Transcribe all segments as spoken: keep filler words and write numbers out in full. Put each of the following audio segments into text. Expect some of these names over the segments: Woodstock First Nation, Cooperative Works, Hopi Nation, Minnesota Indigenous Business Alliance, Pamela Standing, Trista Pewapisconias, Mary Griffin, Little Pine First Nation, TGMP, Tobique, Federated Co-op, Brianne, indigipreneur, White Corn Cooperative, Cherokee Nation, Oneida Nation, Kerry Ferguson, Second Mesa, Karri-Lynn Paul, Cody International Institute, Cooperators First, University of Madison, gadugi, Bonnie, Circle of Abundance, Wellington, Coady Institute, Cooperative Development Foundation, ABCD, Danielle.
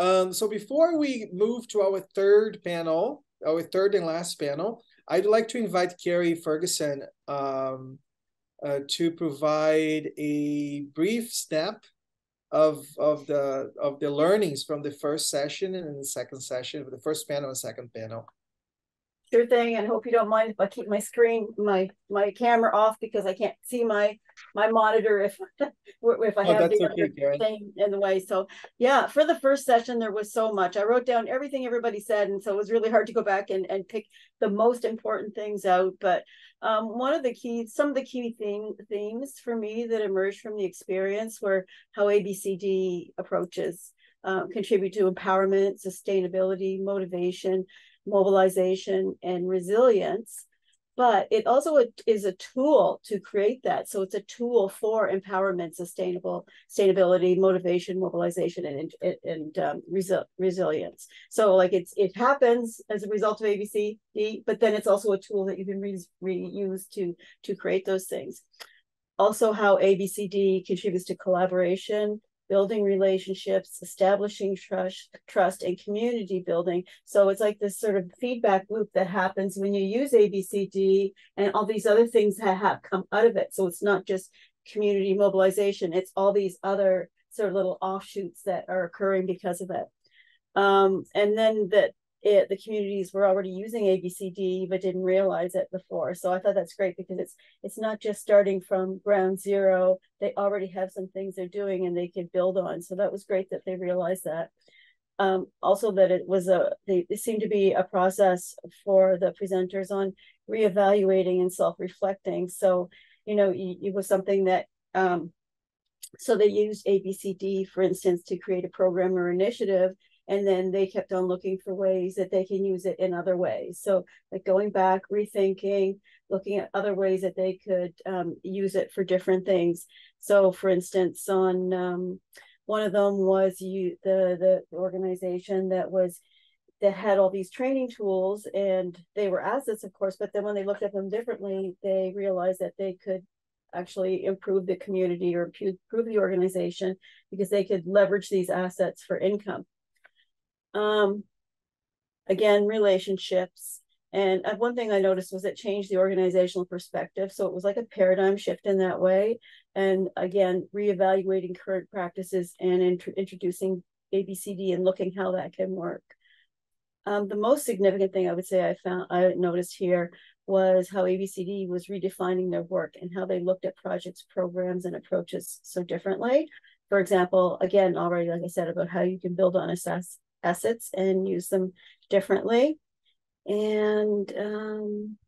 Um, so before we move to our third panel, our third and last panel, I'd like to invite Kerry Ferguson um, uh, to provide a brief snap of of the of the learnings from the first session and the second session, the first panel and second panel. Sure thing, and hope you don't mind if I keep my screen, my my camera off because I can't see my my monitor if if I oh, have the okay, other thing in the way. So yeah, for the first session there was so much. I wrote down everything everybody said, and so it was really hard to go back and and pick the most important things out. But um, one of the key, some of the key theme, themes for me that emerged from the experience were how A B C D approaches um, contribute to empowerment, sustainability, motivation, mobilization, and resilience, but it also is a tool to create that. So it's a tool for empowerment, sustainable sustainability, motivation, mobilization, and and, and um, resi resilience. So like it's it happens as a result of A B C D, but then it's also a tool that you can re reuse to to create those things. Also, how A B C D contributes to collaboration, building relationships, establishing trust, trust and community building. So it's like this sort of feedback loop that happens when you use A B C D and all these other things that have come out of it. So it's not just community mobilization, it's all these other sort of little offshoots that are occurring because of it. Um, and then that it, the communities were already using A B C D, but didn't realize it before. So I thought that's great because it's it's not just starting from ground zero. They already have some things they're doing and they can build on. So that was great that they realized that. Um, also that it was a, they, it seemed to be a process for the presenters on reevaluating and self-reflecting. So, you know, it, it was something that, um, so they used A B C D, for instance, to create a program or initiative. And then they kept on looking for ways that they can use it in other ways. So like going back, rethinking, looking at other ways that they could um, use it for different things. So for instance, on um, one of them was you, the, the organization that was that had all these training tools, and they were assets, of course, but then when they looked at them differently, they realized that they could actually improve the community or improve the organization because they could leverage these assets for income. Um, again, relationships. And one thing I noticed was it changed the organizational perspective. So it was like a paradigm shift in that way. And again, reevaluating current practices and int introducing A B C D and looking how that can work. Um, the most significant thing I would say I found, I noticed here was how A B C D was redefining their work and how they looked at projects, programs, and approaches so differently. For example, again, already, like I said, about how you can build on assess assets and use them differently. And um,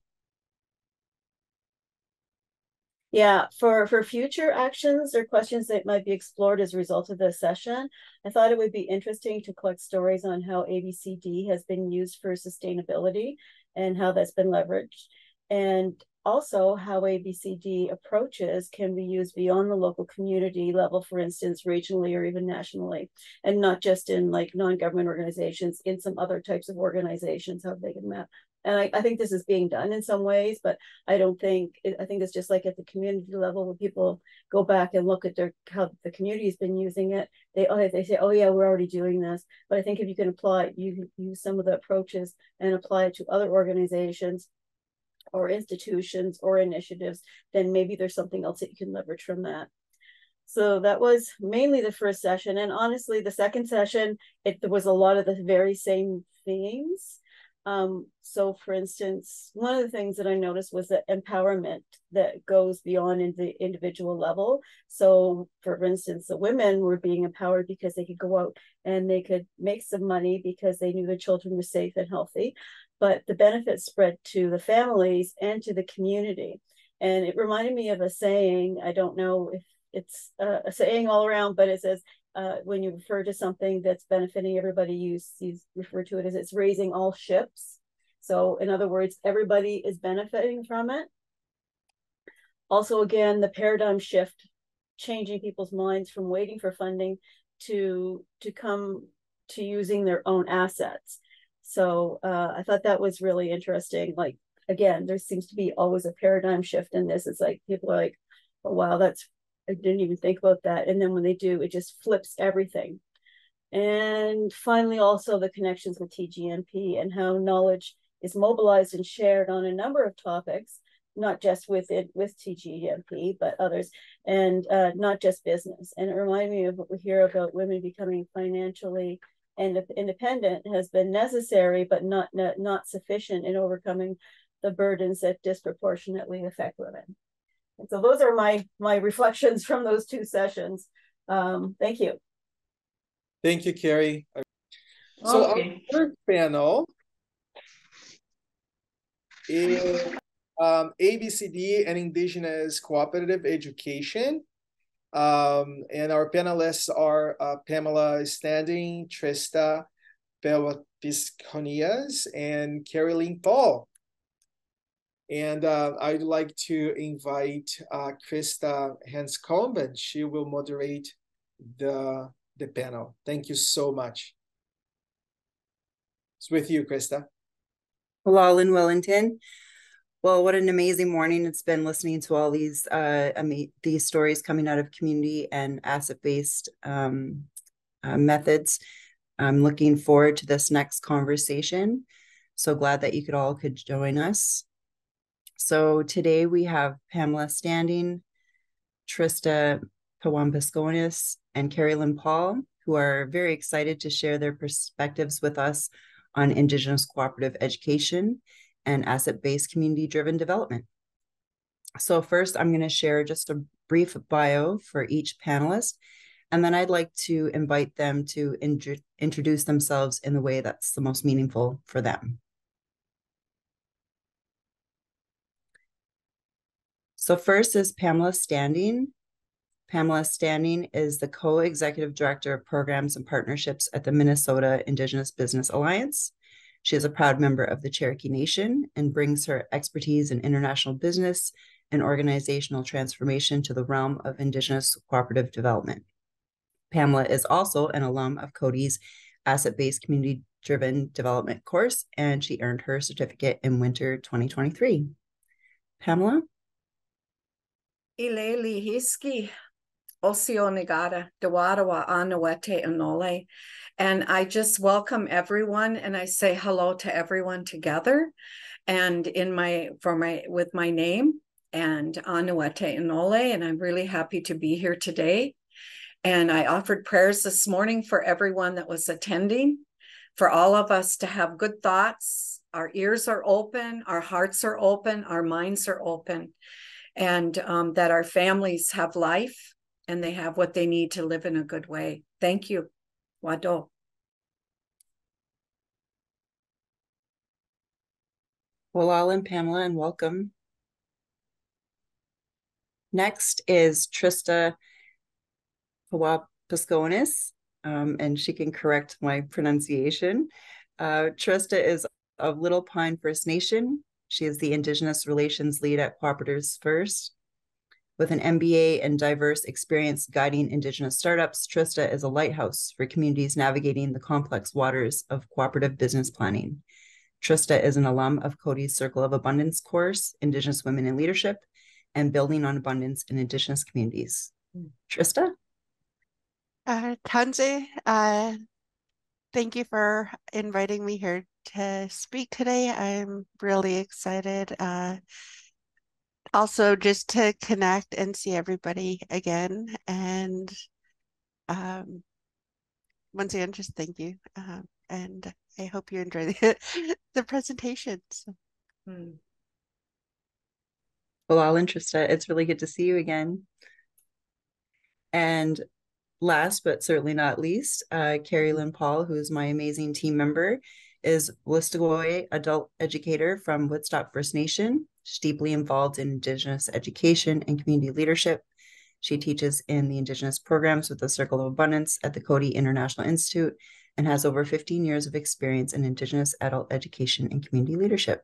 yeah, for, for future actions or questions that might be explored as a result of this session, I thought it would be interesting to collect stories on how A B C D has been used for sustainability and how that's been leveraged. And also how A B C D approaches can be used beyond the local community level, for instance, regionally or even nationally, and not just in like non-government organizations, in some other types of organizations, how they can map. And I, I think this is being done in some ways, but I don't think, I think it's just like at the community level where people go back and look at their, how the community has been using it. They, they say, oh yeah, we're already doing this. But I think if you can apply, you can use some of the approaches and apply it to other organizations or institutions or initiatives, then maybe there's something else that you can leverage from that. So that was mainly the first session. And honestly, the second session, it was a lot of the very same themes. Um, so for instance, one of the things that I noticed was the empowerment that goes beyond in the individual level. So for instance, the women were being empowered because they could go out and they could make some money because they knew their children were safe and healthy. But the benefits spread to the families and to the community. And it reminded me of a saying, I don't know if it's uh, a saying all around, but it says, uh, when you refer to something that's benefiting everybody, you, you refer to it as it's raising all ships. So in other words, everybody is benefiting from it. Also, again, the paradigm shift, changing people's minds from waiting for funding to, to come to using their own assets. So uh, I thought that was really interesting. Like, again, there seems to be always a paradigm shift in this. It's like people are like, oh, wow, that's, I didn't even think about that. And then when they do, it just flips everything. And finally, also the connections with T G M P and how knowledge is mobilized and shared on a number of topics, not just with it, with T G M P, but others, and uh, not just business. And it reminded me of what we hear about women becoming financially and independent has been necessary, but not, not, not sufficient in overcoming the burdens that disproportionately affect women. And so those are my, my reflections from those two sessions. Um, thank you. Thank you, Kerry. So okay. Our third panel is um, A B C D and Indigenous Cooperative Education. Um, and our panelists are uh, Pamela Standing, Trista Pewapisconias, and Karri-Lynn Paul. And uh, I'd like to invite uh, Krista Hanscombe, and she will moderate the, the panel. Thank you so much. It's with you, Krista. Hello in Wellington. Well, what an amazing morning it's been listening to all these uh, these stories coming out of community and asset-based um, uh, methods. I'm looking forward to this next conversation. So glad that you could all could join us. So today we have Pamela Standing, Trista Pewapisconias, and Karri-Lynn Paul, who are very excited to share their perspectives with us on Indigenous cooperative education and asset-based community-driven development. So first, I'm going to share just a brief bio for each panelist, and then I'd like to invite them to introduce themselves in the way that's the most meaningful for them. So first is Pamela Standing. Pamela Standing is the co-executive director of programs and partnerships at the Minnesota Indigenous Business Alliance. She is a proud member of the Cherokee Nation and brings her expertise in international business and organizational transformation to the realm of Indigenous cooperative development. Pamela is also an alum of Cody's Asset-Based Community-Driven Development course, and she earned her certificate in winter twenty twenty-three. Pamela? Ile lihiski osio negara dewarawa anawete anole. And I just welcome everyone, and I say hello to everyone together, and in my for my with my name and Anuete Inole, and I'm really happy to be here today. And I offered prayers this morning for everyone that was attending, for all of us to have good thoughts. Our ears are open, our hearts are open, our minds are open, and um, that our families have life and they have what they need to live in a good way. Thank you. Wado. Well, Alan, Pamela, and welcome. Next is Trista Pewapisconias, um, and she can correct my pronunciation. Uh, Trista is of Little Pine First Nation. She is the Indigenous Relations Lead at Cooperators First. With an M B A and diverse experience guiding Indigenous startups, Trista is a lighthouse for communities navigating the complex waters of cooperative business planning. Trista is an alum of Cody's Circle of Abundance course, Indigenous Women in Leadership, and Building on Abundance in Indigenous Communities. Trista? Uh, Tanze, uh, thank you for inviting me here to speak today. I'm really excited. Uh, Also, just to connect and see everybody again, and um, once again, just thank you, um, and I hope you enjoy the, the presentations. Well, all interested. It's really good to see you again. And last, but certainly not least, uh, Karri-Lynn Paul, who is my amazing team member, is Listagoy adult educator from Woodstock First Nation. She's deeply involved in Indigenous education and community leadership. She teaches in the Indigenous programs with the Circle of Abundance at the Cody International Institute and has over fifteen years of experience in Indigenous adult education and community leadership.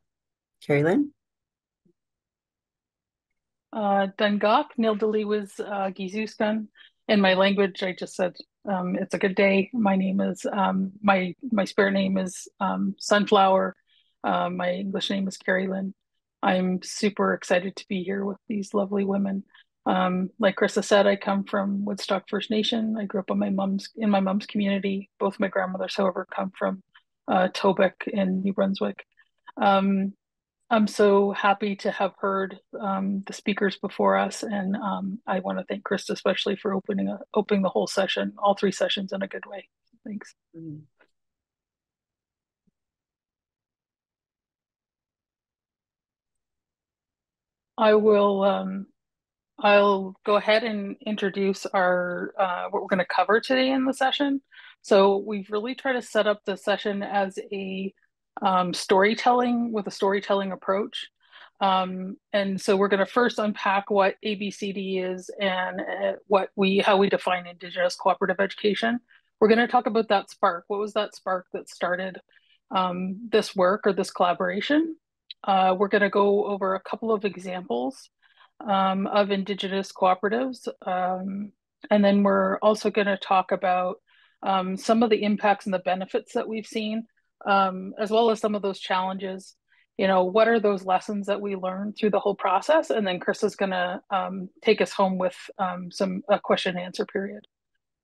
Karri-Lynn? Uh, Dungak, Nildali was Gizuskan. In my language, I just said, um, it's a good day. My name is, um, my my spirit name is um, Sunflower. Uh, my English name is Karri-Lynn. I'm super excited to be here with these lovely women Um, like Krista said, I come from Woodstock First Nation. I grew up on my mom's, in my mom's community. Both my grandmothers, however, come from uh, Tobique in New Brunswick. Um, I'm so happy to have heard um, the speakers before us, and um, I want to thank Krista especially for opening a, opening the whole session, all three sessions, in a good way. Thanks. Mm-hmm. I will. Um, I'll go ahead and introduce our uh, what we're going to cover today in the session. So we've really tried to set up the session as a um, storytelling with a storytelling approach. Um, and so we're going to first unpack what A B C D is and uh, what we how we define Indigenous cooperative education. We're going to talk about that spark. What was that spark that started um, this work or this collaboration? Uh, we're going to go over a couple of examples um, of Indigenous cooperatives, um, and then we're also going to talk about um, some of the impacts and the benefits that we've seen, um, as well as some of those challenges. You know, what are those lessons that we learned through the whole process? And then Chris is going to um, take us home with um, some a question and answer period.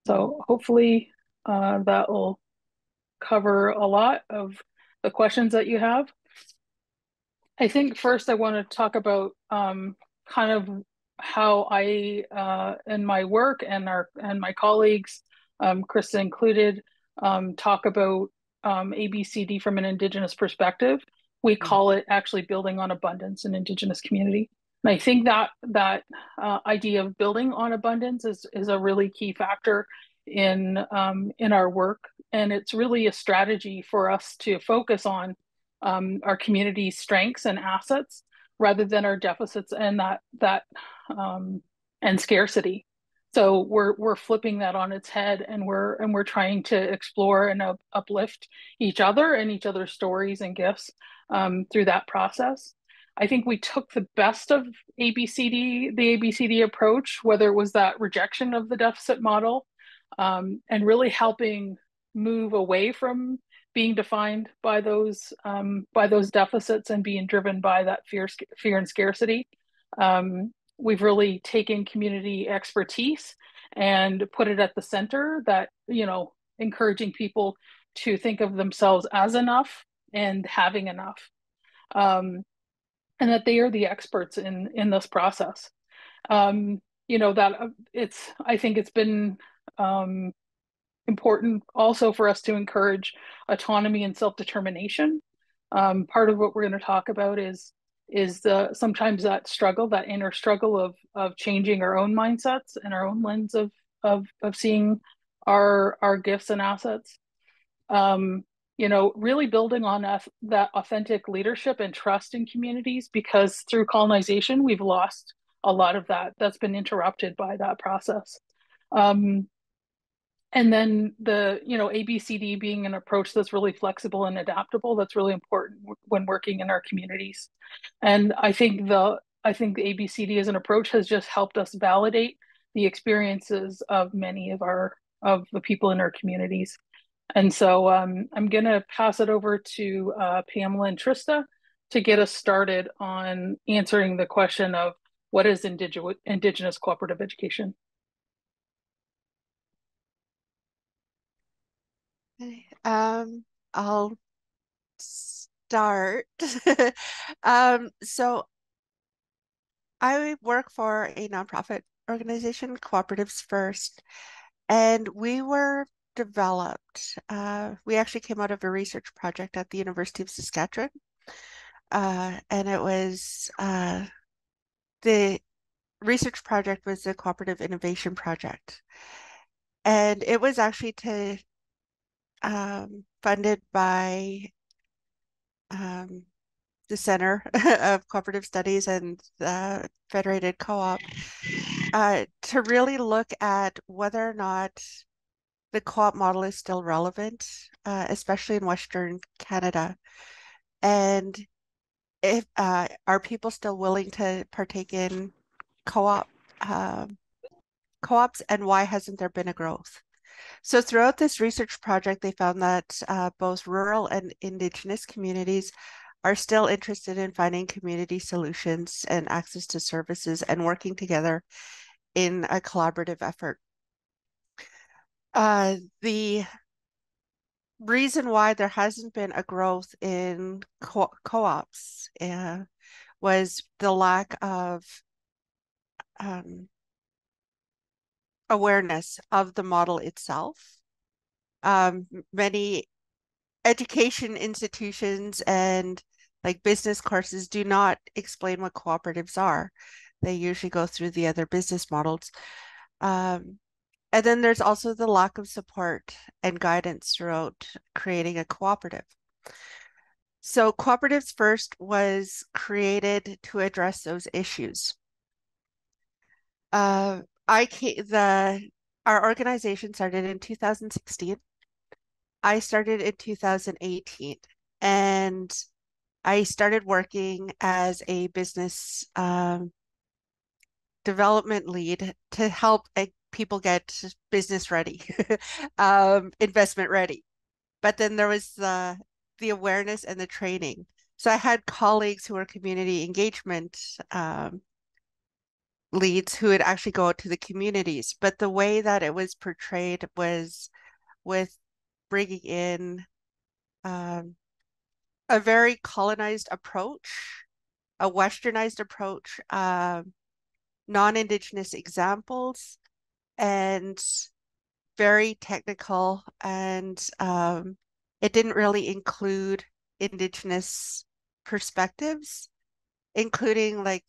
So hopefully uh, that will cover a lot of the questions that you have. I think first I want to talk about um, kind of how I, uh, in my work and our and my colleagues, um, Krista included, um, talk about um, A B C D from an Indigenous perspective. We call it actually building on abundance in Indigenous community. And I think that that uh, idea of building on abundance is is a really key factor in um, in our work, and it's really a strategy for us to focus on Um, our community's strengths and assets rather than our deficits and that that um, and scarcity. So we're we're flipping that on its head, and we're and we're trying to explore and up, uplift each other and each other's stories and gifts um, through that process. I think we took the best of A B C D, the A B C D approach, whether it was that rejection of the deficit model, um, and really helping move away from being defined by those um, by those deficits and being driven by that fear, fear and scarcity. Um, we've really taken community expertise and put it at the center. That, you know, encouraging people to think of themselves as enough and having enough, um, and that they are the experts in in this process. Um, you know that it's. I think it's been. Um, important also for us to encourage autonomy and self-determination. Um, part of what we're going to talk about is is the sometimes that struggle, that inner struggle of of changing our own mindsets and our own lens of of of seeing our our gifts and assets. Um, you know, really building on that authentic leadership and trust in communities, because through colonization we've lost a lot of that. That's been interrupted by that process. Um, And then the, you know, A B C D being an approach that's really flexible and adaptable, that's really important when working in our communities. And I think the, I think the A B C D as an approach has just helped us validate the experiences of many of our, of the people in our communities. And so um, I'm gonna pass it over to uh, Pamela and Trista to get us started on answering the question of what is indigenous, indigenous cooperative education? Um, I'll start. um, so I work for a nonprofit organization, Cooperatives First, and we were developed. Uh, we actually came out of a research project at the University of Saskatchewan, uh, and it was uh, the research project was the Cooperative Innovation Project, and it was actually to Um, funded by um, the Center of Cooperative Studies and the Federated Co-op uh, to really look at whether or not the co-op model is still relevant, uh, especially in Western Canada. And if uh, are people still willing to partake in co-op uh, co-ops, and why hasn't there been a growth? So throughout this research project, they found that uh, both rural and Indigenous communities are still interested in finding community solutions and access to services and working together in a collaborative effort. Uh, the reason why there hasn't been a growth in co- co-ops uh, was the lack of um, awareness of the model itself. Um, many education institutions and like business courses do not explain what cooperatives are. They usually go through the other business models. Um, And then there's also the lack of support and guidance throughout creating a cooperative. So Cooperatives First was created to address those issues. Uh, I the our organization started in two thousand sixteen. I started in two thousand eighteen, and I started working as a business um, development lead to help a people get business ready, um, investment ready. But then there was the, the awareness and the training. So I had colleagues who were community engagement um, leads who would actually go out to the communities. But the way that it was portrayed was with bringing in um, a very colonized approach, a westernized approach, uh, non-Indigenous examples, and very technical, and um, it didn't really include Indigenous perspectives, including like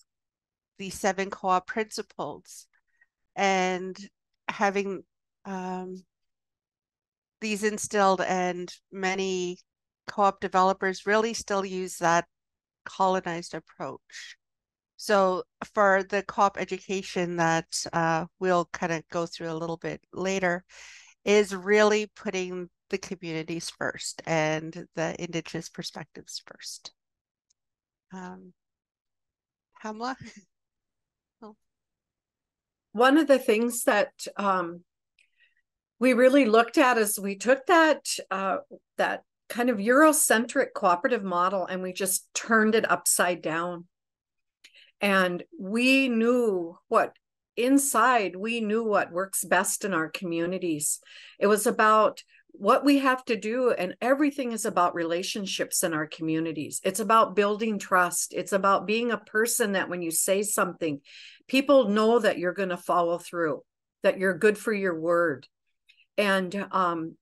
the seven co-op principles and having um, these instilled, and many co-op developers really still use that colonized approach. So for the co-op education that uh, we'll kind of go through a little bit later is really putting the communities first and the Indigenous perspectives first. Um, Pamela? Oh. One of the things that um, we really looked at is we took that, uh, that kind of Eurocentric cooperative model and we just turned it upside down. And we knew what inside, we knew what works best in our communities. It was about what we have to do, and everything is about relationships in our communities. It's about building trust. It's about being a person that when you say something, people know that you're going to follow through, that you're good for your word. And um,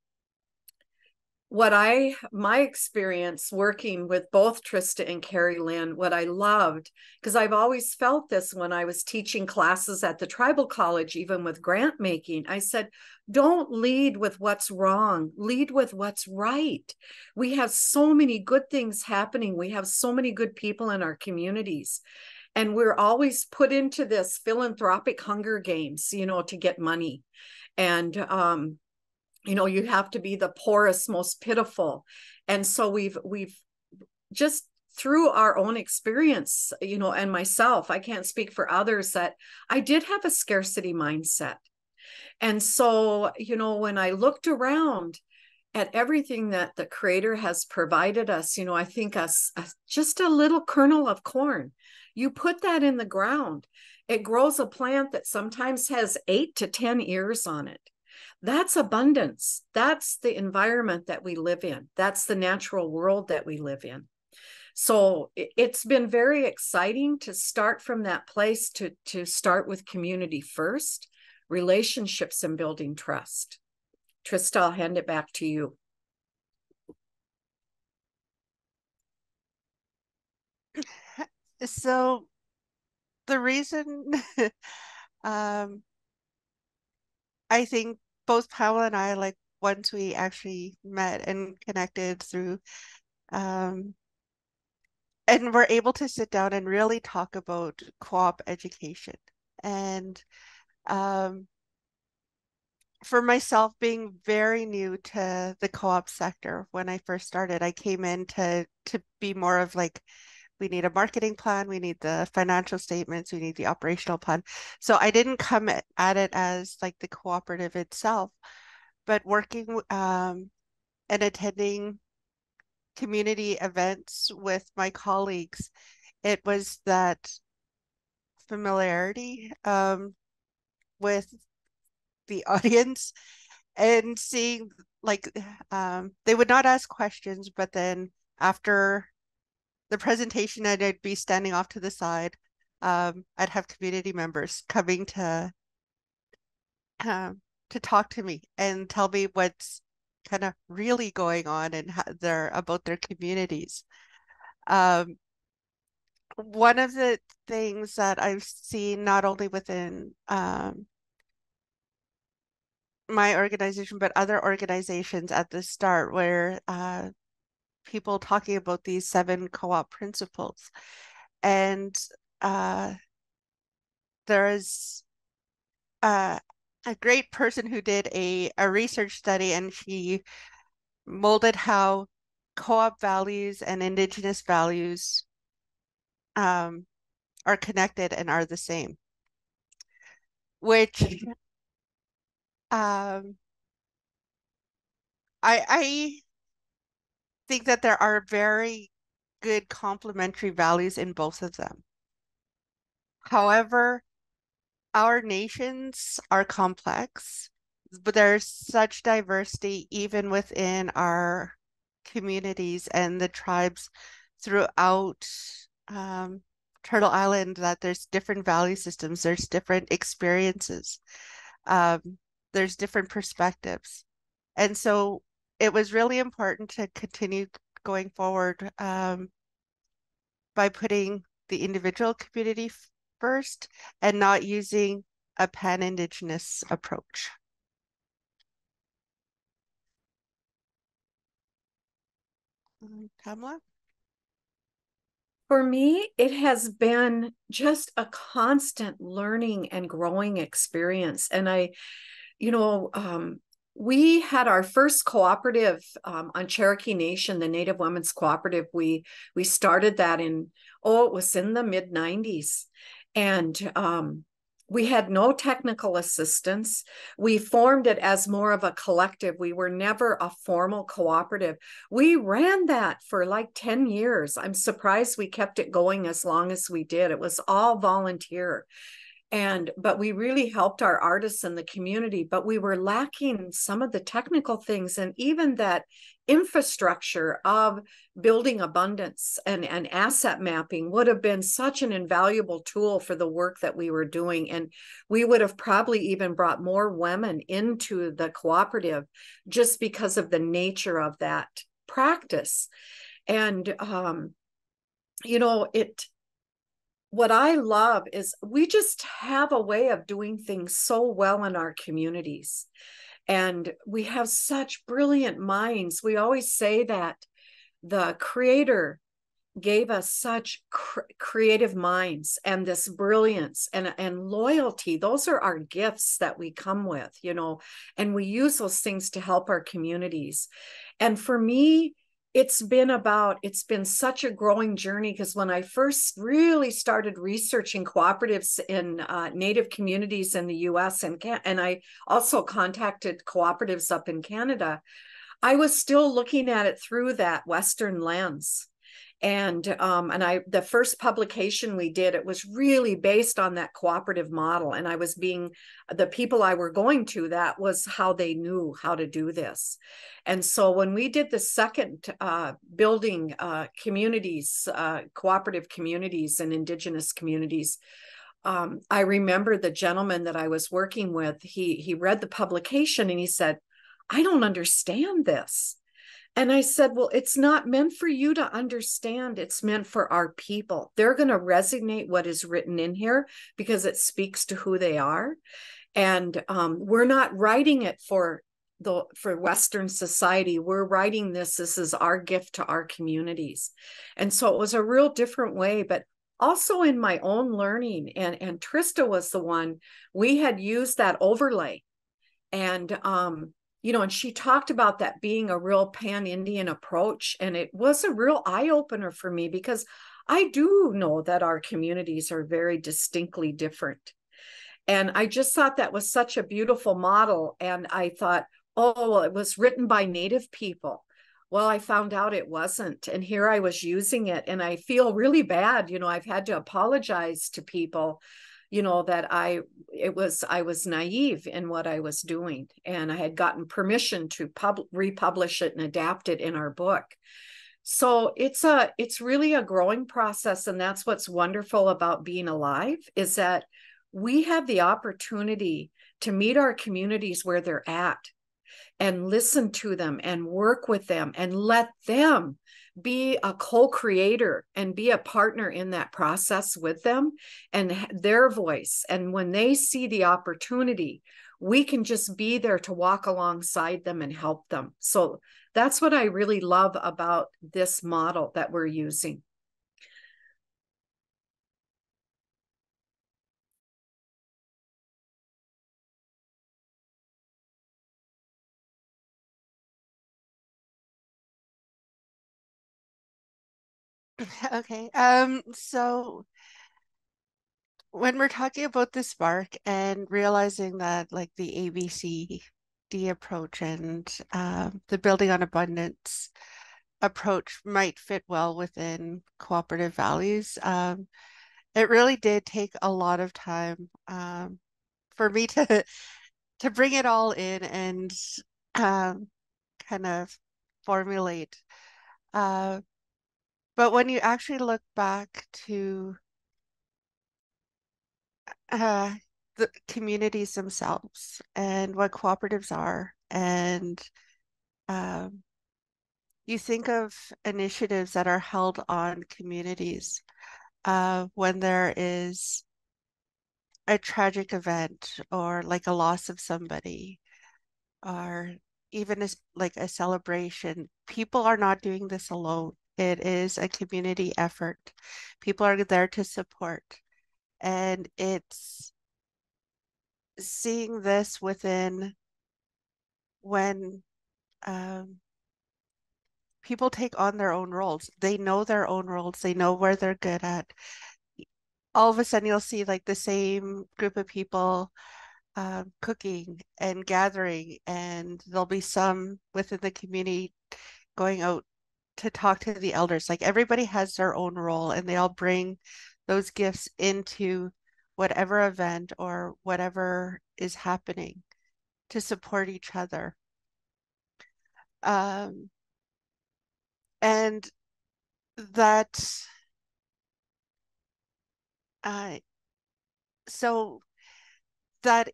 what I, my experience working with both Trista and Karri-Lynn, what I loved, because I've always felt this when I was teaching classes at the tribal college, even with grant making, I said, don't lead with what's wrong, lead with what's right. We have so many good things happening. We have so many good people in our communities. And we're always put into this philanthropic Hunger Games, you know, to get money. And, um, you know, you have to be the poorest, most pitiful. And so we've, we've just through our own experience, you know, and myself, I can't speak for others, that I did have a scarcity mindset. And so, you know, when I looked around at everything that the Creator has provided us, you know, I think us just a little kernel of corn, you put that in the ground, it grows a plant that sometimes has eight to ten ears on it. That's abundance. That's the environment that we live in. That's the natural world that we live in. So it's been very exciting to start from that place, to, to start with community first, relationships, and building trust. Trista, I'll hand it back to you. So the reason um, I think both Pamela and I, like once we actually met and connected through, um, and were able to sit down and really talk about co-op education. And um, for myself, being very new to the co-op sector, when I first started, I came in to, to be more of like, we need a marketing plan, we need the financial statements, we need the operational plan. So I didn't come at it as like the cooperative itself, but working um, and attending community events with my colleagues, it was that familiarity um, with the audience and seeing, like, um, they would not ask questions, but then after the presentation, I'd be standing off to the side. Um, I'd have community members coming to um, to talk to me and tell me what's kind of really going on and how they're about their communities. Um, one of the things that I've seen not only within um, my organization, but other organizations at the start, where uh, people talking about these seven co-op principles, and uh, there is uh, a great person who did a, a research study, and she molded how co-op values and Indigenous values um, are connected and are the same, which um, I, I think that there are very good complementary values in both of them. However, our nations are complex, but there's such diversity even within our communities and the tribes throughout um, Turtle Island, that there's different value systems, there's different experiences, um, there's different perspectives. And so it was really important to continue going forward um, by putting the individual community first and not using a pan-Indigenous approach. Pamela? For me, it has been just a constant learning and growing experience. And I, you know, um, we had our first cooperative um, on Cherokee Nation, the Native Women's Cooperative. We, we started that in, oh, it was in the mid nineties. And um, we had no technical assistance. We formed it as more of a collective. We were never a formal cooperative. We ran that for like ten years. I'm surprised we kept it going as long as we did. It was all volunteer. And, but we really helped our artists in the community, but we were lacking some of the technical things and even that infrastructure of building abundance and, and asset mapping would have been such an invaluable tool for the work that we were doing. And we would have probably even brought more women into the cooperative just because of the nature of that practice. And, um, you know, it, what I love is we just have a way of doing things so well in our communities. And we have such brilliant minds. We always say that the Creator gave us such cr creative minds and this brilliance and, and loyalty. Those are our gifts that we come with, you know, and we use those things to help our communities. And for me, it's been about, it's been such a growing journey, because when I first really started researching cooperatives in uh, Native communities in the U S and, and I also contacted cooperatives up in Canada, I was still looking at it through that Western lens. And um, and I the first publication we did, it was really based on that cooperative model. And I was being, the people I were going to, that was how they knew how to do this. And so when we did the second uh, building uh, communities, uh, cooperative communities and Indigenous communities, um, I remember the gentleman that I was working with, he he read the publication and he said, "I don't understand this." And I said, well, it's not meant for you to understand. It's meant for our people. They're going to resonate what is written in here because it speaks to who they are. And um, we're not writing it for the for Western society. We're writing this. This is our gift to our communities. And so it was a real different way. But also in my own learning, and, and Trista was the one, we had used that overlay. And um you know, and she talked about that being a real pan-Indian approach. And it was a real eye-opener for me, because I do know that our communities are very distinctly different. And I just thought that was such a beautiful model. And I thought, oh, well, it was written by Native people. Well, I found out it wasn't. And here I was using it. And I feel really bad. You know, I've had to apologize to people, you know, that I, it was, I was naive in what I was doing. And I had gotten permission to pub, republish it and adapt it in our book. So it's a, it's really a growing process. And that's what's wonderful about being alive, is that we have the opportunity to meet our communities where they're at, and listen to them and work with them and let them be a co-creator and be a partner in that process with them and their voice. And when they see the opportunity, we can just be there to walk alongside them and help them. So that's what I really love about this model that we're using. Okay, um, so when we're talking about the spark and realizing that, like, the A B C D approach and um, the building on abundance approach might fit well within cooperative values, um, it really did take a lot of time um, for me to to bring it all in and um, kind of formulate. Uh, But when you actually look back to uh, the communities themselves and what cooperatives are, and um, you think of initiatives that are held on communities uh, when there is a tragic event, or like a loss of somebody, or even as like a celebration, people are not doing this alone. It is a community effort. People are there to support. And it's seeing this within when um, people take on their own roles. They know their own roles. They know where they're good at. All of a sudden, you'll see like the same group of people uh, cooking and gathering. And there'll be some within the community going out to talk to the elders. Like, everybody has their own role, and they all bring those gifts into whatever event or whatever is happening to support each other. Um, and that, uh, so that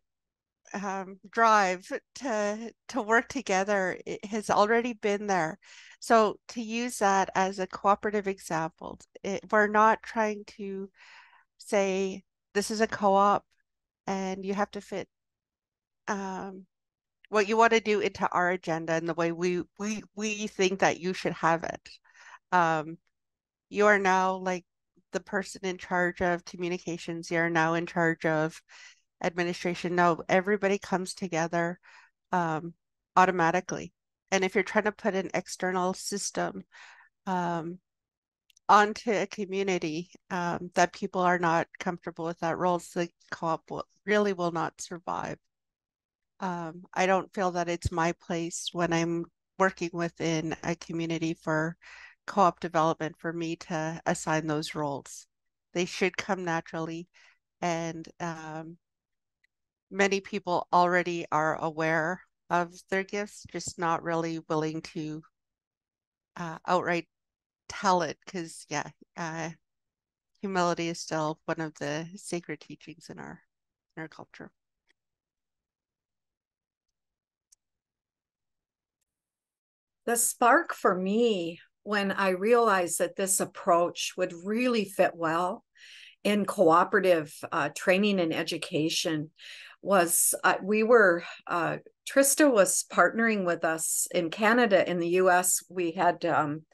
Um, drive to to work together, it has already been there. So to use that as a cooperative example, it, we're not trying to say this is a co-op and you have to fit um, what you want to do into our agenda and the way we we we think that you should have it. Um, you are now like the person in charge of communications. You are now in charge of administration. No, everybody comes together um, automatically. And if you're trying to put an external system um, onto a community um, that people are not comfortable with that role, so the co-op will, really will not survive. Um, I don't feel that it's my place when I'm working within a community for co-op development for me to assign those roles. They should come naturally, and um, many people already are aware of their gifts, just not really willing to uh, outright tell it, because, yeah, uh, humility is still one of the sacred teachings in our, in our culture. The spark for me, when I realized that this approach would really fit well in cooperative uh, training and education, was uh, we were, uh, Trista was partnering with us in Canada. In the U S, we had, um,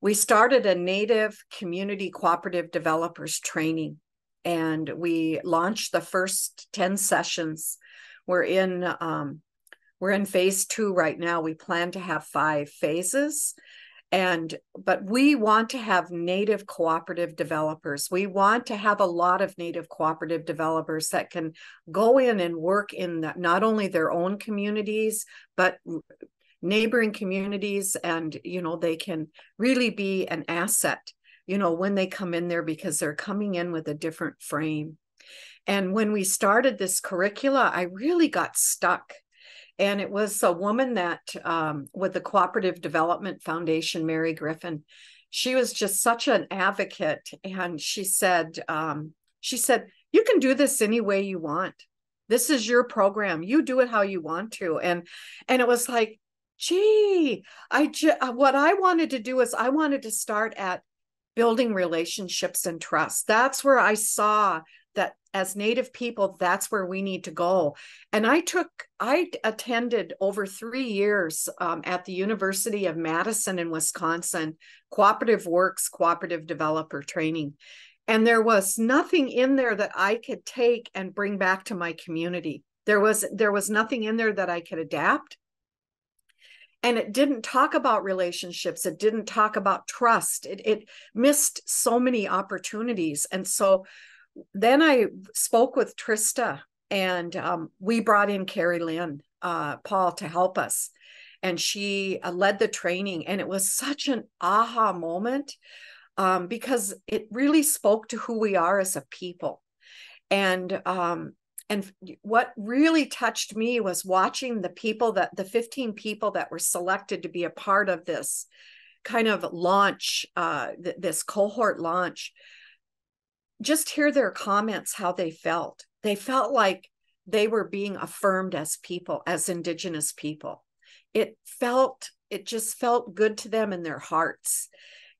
we started a Native Community Cooperative Developers Training, and we launched the first ten sessions. We're in, um, we're in phase two right now. We plan to have five phases. And, but we want to have Native cooperative developers. We want to have a lot of Native cooperative developers that can go in and work in the, not only their own communities, but neighboring communities, and, you know, they can really be an asset, you know, when they come in there, because they're coming in with a different frame. And when we started this curricula, I really got stuck. And it was a woman that, um, with the Cooperative Development Foundation, Mary Griffin, she was just such an advocate. And she said, um, she said, you can do this any way you want. This is your program. You do it how you want to. And, and it was like, gee, I ju- what I wanted to do is I wanted to start at building relationships and trust. That's where I saw that as Native people, that's where we need to go. And I took, I attended over three years um, at the University of Madison in Wisconsin, Cooperative Works, Cooperative Developer Training. And there was nothing in there that I could take and bring back to my community. There was, there was nothing in there that I could adapt. And it didn't talk about relationships. It didn't talk about trust. It, it missed so many opportunities. And so then I spoke with Trista, and um, we brought in Karri-Lynn uh, Paul to help us. And she uh, led the training. And it was such an aha moment. Um, because it really spoke to who we are as a people. And um, and what really touched me was watching the people that the fifteen people that were selected to be a part of this kind of launch, uh, th this cohort launch, just hear their comments, how they felt. They felt like they were being affirmed as people, as Indigenous people. It felt, it just felt good to them in their hearts.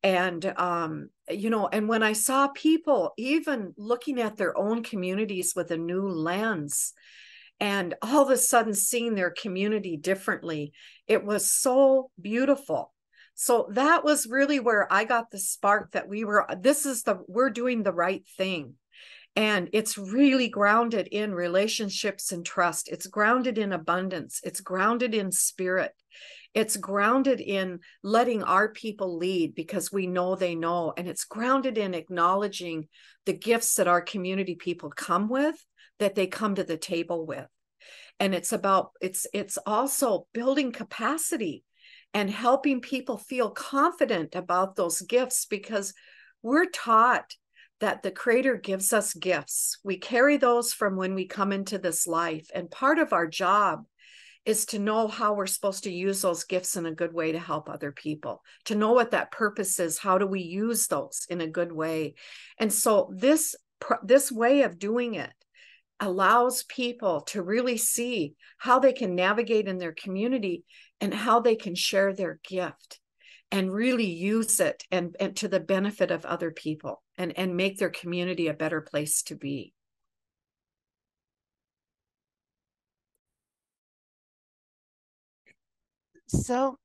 And, um, you know, and when I saw people even looking at their own communities with a new lens and all of a sudden seeing their community differently, it was so beautiful. So that was really where I got the spark that we were, this is the, we're doing the right thing. And it's really grounded in relationships and trust. It's grounded in abundance. It's grounded in spirit. It's grounded in letting our people lead because we know they know. And it's grounded in acknowledging the gifts that our community people come with, that they come to the table with. And it's about, it's, it's also building capacity and helping people feel confident about those gifts, because we're taught that the Creator gives us gifts. We carry those from when we come into this life. And part of our job is to know how we're supposed to use those gifts in a good way to help other people, to know what that purpose is. How do we use those in a good way? And so this, this way of doing it allows people to really see how they can navigate in their community and how they can share their gift and really use it and, and to the benefit of other people and, and make their community a better place to be. So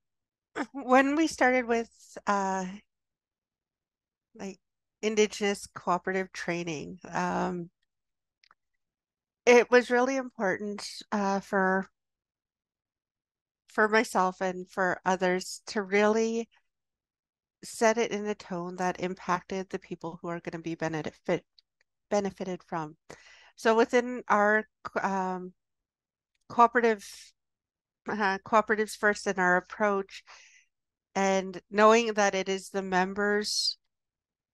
when we started with uh, like Indigenous cooperative training, um, it was really important uh, for for myself and for others to really set it in a tone that impacted the people who are going to be benefit, benefited from. So within our um, cooperative Uh, cooperatives first in our approach, and knowing that it is the members,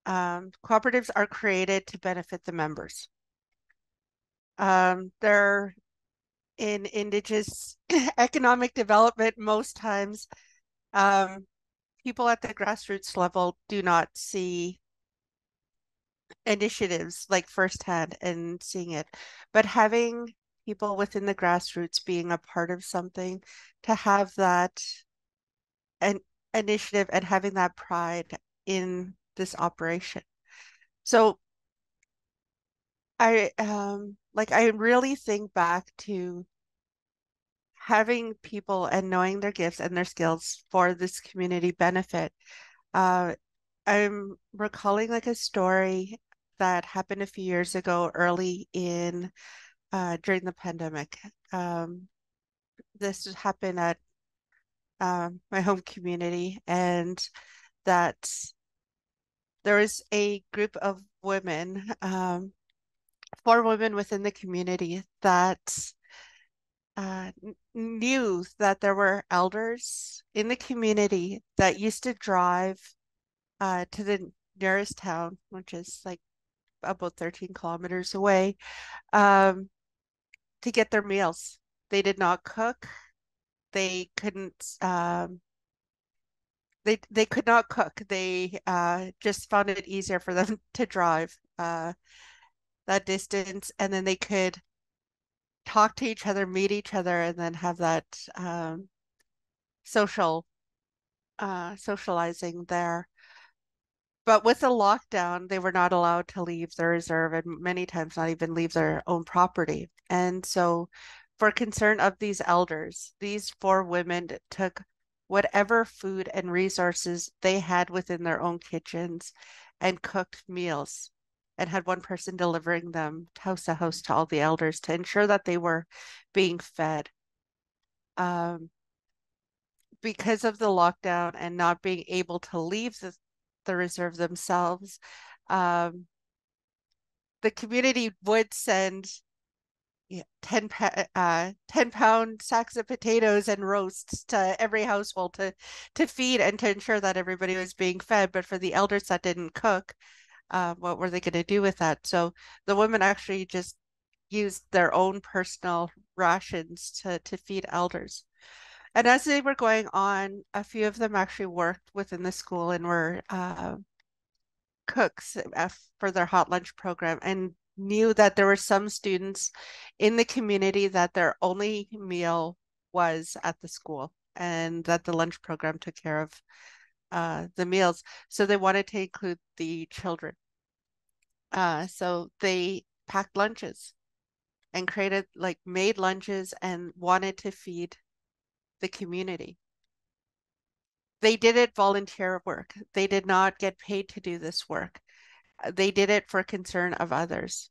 um, cooperatives are created to benefit the members. Um, they're in Indigenous economic development most times. Um, people at the grassroots level do not see initiatives like firsthand and seeing it, but having people within the grassroots being a part of something, to have that an initiative and having that pride in this operation. So I um, like I really think back to having people and knowing their gifts and their skills for this community benefit. Uh, I'm recalling like a story that happened a few years ago, early in Uh, during the pandemic. Um, this happened at um, my home community, and that there was a group of women, um, four women within the community that uh, knew that there were elders in the community that used to drive uh, to the nearest town, which is like about thirteen kilometers away, um, to get their meals. They did not cook. They couldn't, um, they, they could not cook. They uh, just found it easier for them to drive uh, that distance. And then they could talk to each other, meet each other, and then have that um, social, uh, socializing there. But with the lockdown, they were not allowed to leave their reserve, and many times not even leave their own property. And so for concern of these elders, these four women took whatever food and resources they had within their own kitchens and cooked meals, and had one person delivering them house to house to all the elders to ensure that they were being fed. Um, because of the lockdown and not being able to leave the the reserve themselves, um, the community would send yeah, ten, uh, ten pound sacks of potatoes and roasts to every household to, to feed and to ensure that everybody was being fed. But for the elders that didn't cook, uh, what were they going to do with that? So the women actually just used their own personal rations to, to feed elders. And as they were going on, a few of them actually worked within the school and were uh, cooks for their hot lunch program, and knew that there were some students in the community that their only meal was at the school, and that the lunch program took care of uh, the meals. So they wanted to include the children. Uh, so they packed lunches and created, like made lunches and wanted to feed the community. They did it volunteer work. They did not get paid to do this work. They did it for concern of others.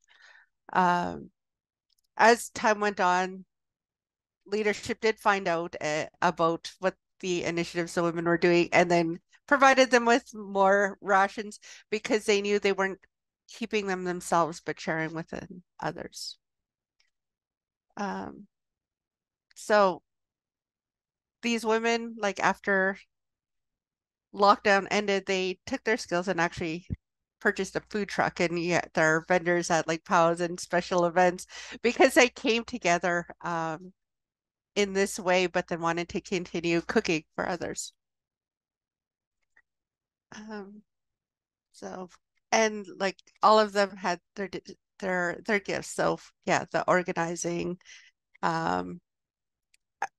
Um, as time went on, leadership did find out uh, about what the initiatives the women were doing, and then provided them with more rations because they knew they weren't keeping them themselves, but sharing with others. Um, so these women, like after lockdown ended, they took their skills and actually purchased a food truck, and yet there are vendors at like powwows and special events, because they came together um, in this way, but then wanted to continue cooking for others. Um, so, and like all of them had their their their gifts. So yeah, the organizing. Um,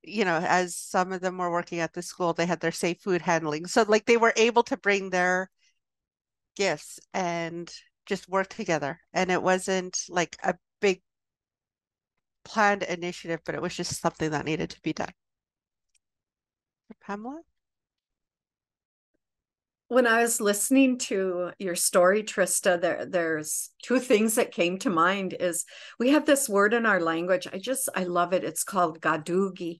you know, as some of them were working at the school, they had their safe food handling. So like they were able to bring their gifts and just work together. And it wasn't like a big planned initiative, but it was just something that needed to be done. Pamela? When I was listening to your story, Trista, there, there's two things that came to mind. Is we have this word in our language. I just, I love it. It's called gadugi.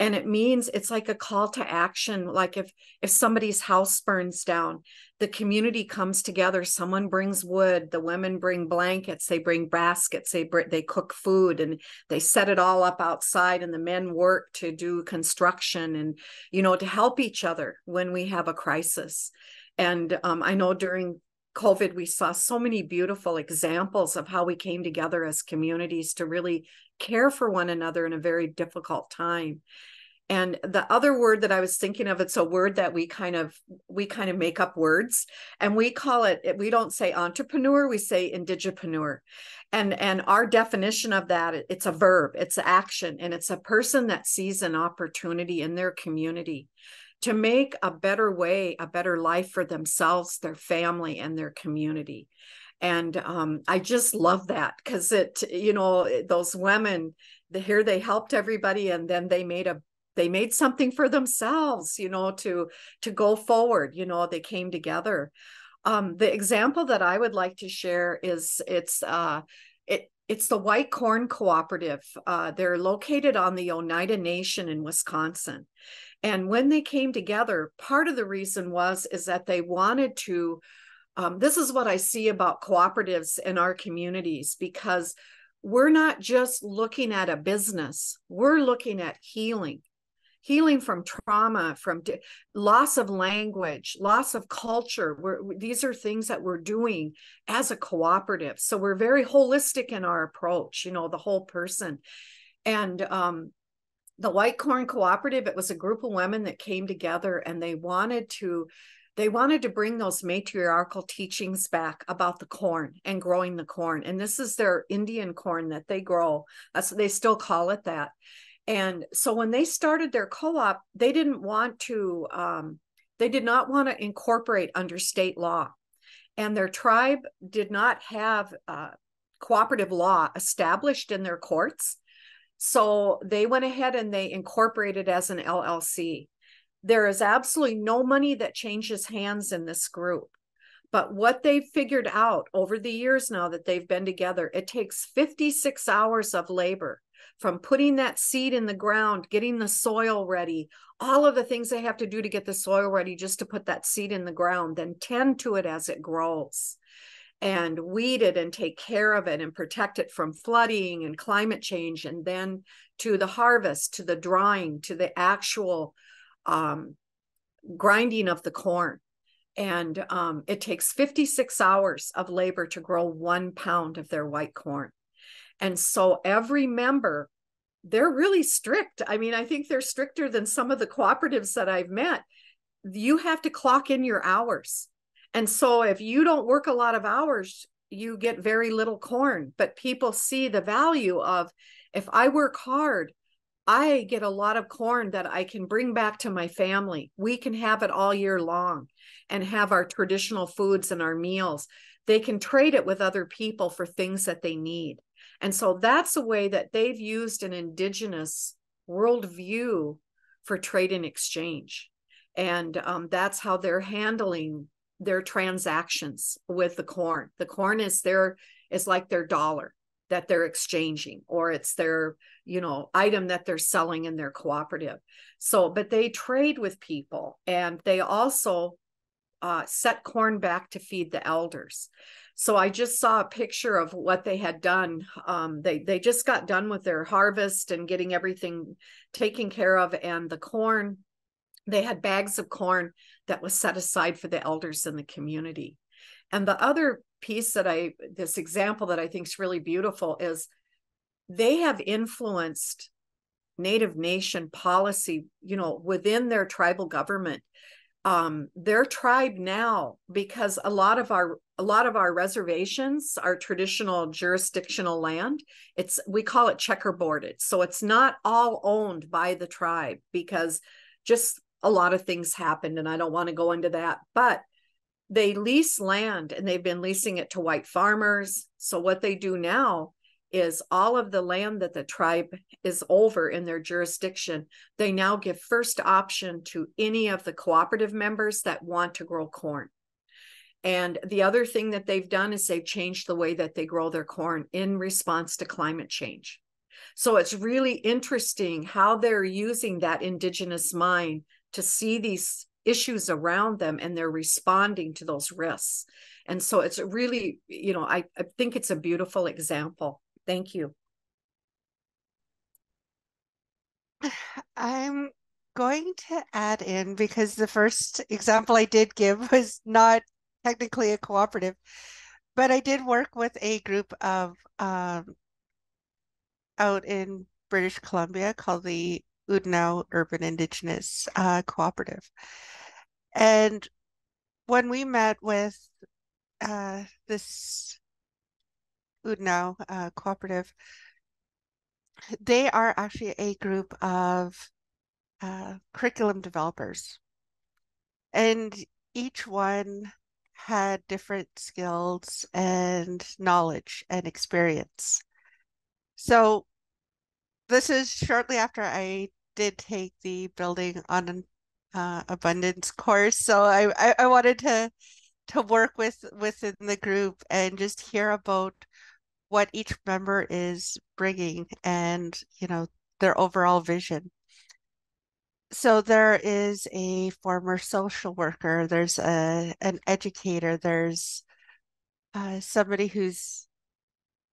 And it means, it's like a call to action. Like if, if somebody's house burns down, the community comes together. Someone brings wood. The women bring blankets. They bring baskets. They, br they cook food, and they set it all up outside. And the men work to do construction and, you know, to help each other when we have a crisis. And um, I know during COVID, we saw so many beautiful examples of how we came together as communities to really care for one another in a very difficult time. And the other word that I was thinking of, it's a word that we kind of, we kind of make up words, and we call it, we don't say entrepreneur, we say indigipreneur. And, and our definition of that, it's a verb, it's action, and it's a person that sees an opportunity in their community to make a better way, a better life for themselves, their family, and their community. And um, I just love that, because it, you know, those women, the, here they helped everybody, and then they made a, they made something for themselves, you know, to, to go forward, you know, they came together. Um, the example that I would like to share is it's, uh, it, it's the White Corn Cooperative. Uh, they're located on the Oneida Nation in Wisconsin. And when they came together, part of the reason was, is that they wanted to, um, this is what I see about cooperatives in our communities, because we're not just looking at a business, we're looking at healing, healing from trauma, from di- loss of language, loss of culture. We're, these are things that we're doing as a cooperative. So we're very holistic in our approach, you know, the whole person. And um, the White Corn Cooperative, it was a group of women that came together, and they wanted to They wanted to bring those matriarchal teachings back about the corn and growing the corn. And this is their Indian corn that they grow. Uh, so they still call it that. And so when they started their co-op, they didn't want to, um, they did not want to incorporate under state law. And their tribe did not have uh, cooperative law established in their courts. So they went ahead and they incorporated as an L L C. There is absolutely no money that changes hands in this group. But what they've figured out over the years now that they've been together, it takes fifty-six hours of labor from putting that seed in the ground, getting the soil ready, all of the things they have to do to get the soil ready just to put that seed in the ground, then tend to it as it grows and weed it and take care of it and protect it from flooding and climate change, and then to the harvest, to the drying, to the actual Um, grinding of the corn. And um, it takes fifty-six hours of labor to grow one pound of their white corn. And so every member, they're really strict. I mean, I think they're stricter than some of the cooperatives that I've met. You have to clock in your hours. And so if you don't work a lot of hours, you get very little corn. But people see the value of, if I work hard, I get a lot of corn that I can bring back to my family. We can have it all year long and have our traditional foods and our meals. They can trade it with other people for things that they need. And so that's a way that they've used an indigenous worldview for trade and exchange. And um, that's how they're handling their transactions with the corn. The corn is their, is like their dollar that they're exchanging, or it's their, you know, item that they're selling in their cooperative. So, but they trade with people, and they also uh, set corn back to feed the elders. So I just saw a picture of what they had done. Um, they, they just got done with their harvest and getting everything taken care of, and the corn, they had bags of corn that was set aside for the elders in the community. And the other piece that I, this example that I think is really beautiful, is they have influenced Native Nation policy, you know, within their tribal government. Um, their tribe now, because a lot of our, a lot of our reservations are traditional jurisdictional land. It's, we call it checkerboarded. So it's not all owned by the tribe, because just a lot of things happened, and I don't want to go into that, but they lease land, and they've been leasing it to white farmers. So what they do now is all of the land that the tribe is over in their jurisdiction, they now give first option to any of the cooperative members that want to grow corn. And the other thing that they've done is they've changed the way that they grow their corn in response to climate change. So it's really interesting how they're using that indigenous mind to see these issues around them, and they're responding to those risks. And so it's really, you know, I, I think it's a beautiful example. Thank you. I'm going to add in, because the first example I did give was not technically a cooperative, but I did work with a group of um, out in British Columbia called the Udnao Urban Indigenous uh, Cooperative. And when we met with uh, this Udnao uh, Cooperative, they are actually a group of uh, curriculum developers. And each one had different skills and knowledge and experience. So this is shortly after I did take the Building on uh, Abundance course. So I, I, I wanted to to work with within the group and just hear about what each member is bringing and, you know, their overall vision. So there is a former social worker, there's a an educator, there's uh, somebody who's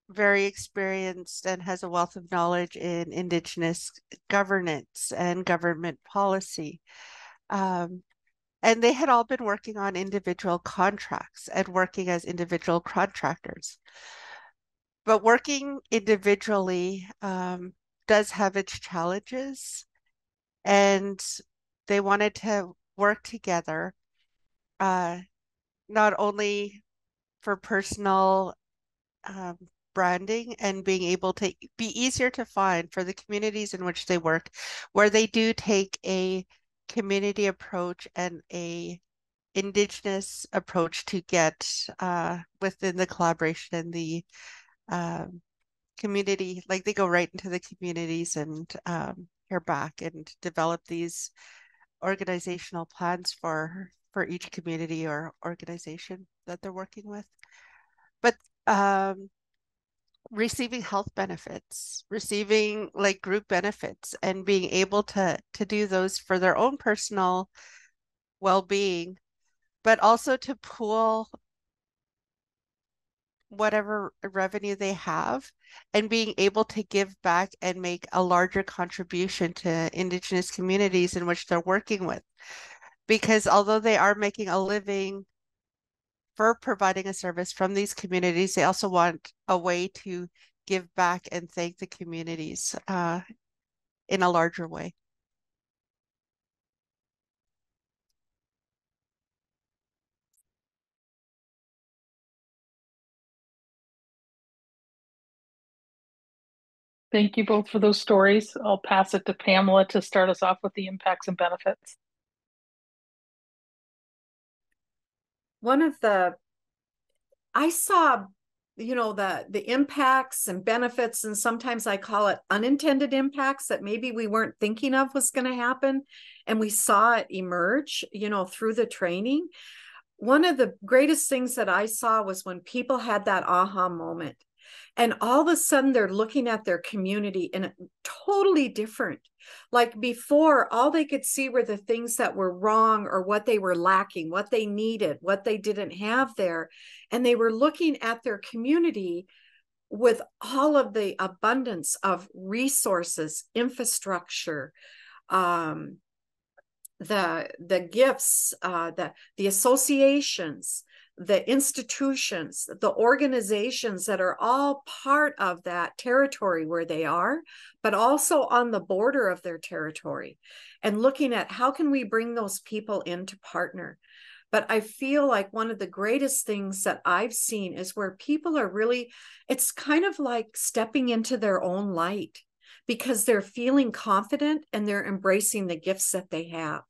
very experienced and has a wealth of knowledge in Indigenous governance and government policy. Um, and they had all been working on individual contracts and working as individual contractors. But working individually um, does have its challenges, and they wanted to work together, uh, not only for personal um, branding and being able to be easier to find for the communities in which they work, where they do take a community approach and a Indigenous approach to get uh, within the collaboration and the um, community, like they go right into the communities and um, hear back and develop these organizational plans for for each community or organization that they're working with. But um, receiving health benefits, receiving like group benefits, and being able to to do those for their own personal well-being, but also to pool whatever revenue they have and being able to give back and make a larger contribution to Indigenous communities in which they're working with. Because although they are making a living for providing a service from these communities, they also want a way to give back and thank the communities uh, in a larger way. Thank you both for those stories. I'll pass it to Pamela to start us off with the impacts and benefits. One of the, I saw, you know, the, the impacts and benefits, and sometimes I call it unintended impacts that maybe we weren't thinking of was going to happen. And we saw it emerge, you know, through the training. One of the greatest things that I saw was when people had that aha moment. And all of a sudden, they're looking at their community in a totally different. Like before, all they could see were the things that were wrong or what they were lacking, what they needed, what they didn't have there. And they were looking at their community with all of the abundance of resources, infrastructure, um, the, the gifts, uh, the, the associations, the institutions, the organizations that are all part of that territory where they are, but also on the border of their territory, and looking at how can we bring those people in to partner. But I feel like one of the greatest things that I've seen is where people are really, it's kind of like stepping into their own light because they're feeling confident and they're embracing the gifts that they have,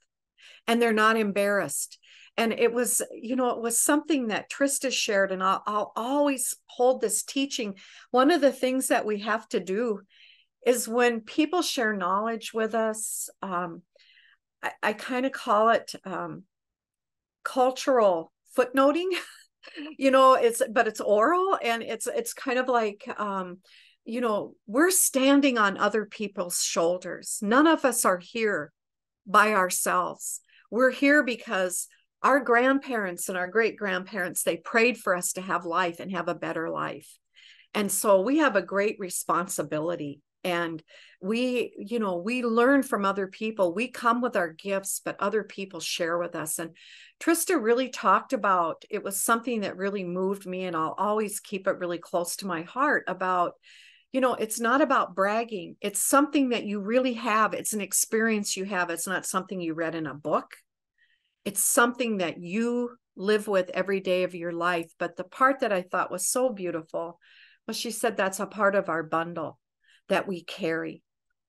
and they're not embarrassed. And it was, you know, it was something that Trista shared, and I'll, I'll always hold this teaching. One of the things that we have to do is when people share knowledge with us, um, I, I kind of call it um, cultural footnoting, you know, it's, but it's oral, and it's, it's kind of like, um, you know, we're standing on other people's shoulders. None of us are here by ourselves. We're here because our grandparents and our great-grandparents, they prayed for us to have life and have a better life. And so we have a great responsibility. And we, you know, we learn from other people. We come with our gifts, but other people share with us. And Trista really talked about, it was something that really moved me, and I'll always keep it really close to my heart about, you know, it's not about bragging. It's something that you really have. It's an experience you have. It's not something you read in a book. It's something that you live with every day of your life. But the part that I thought was so beautiful was she said that's a part of our bundle that we carry.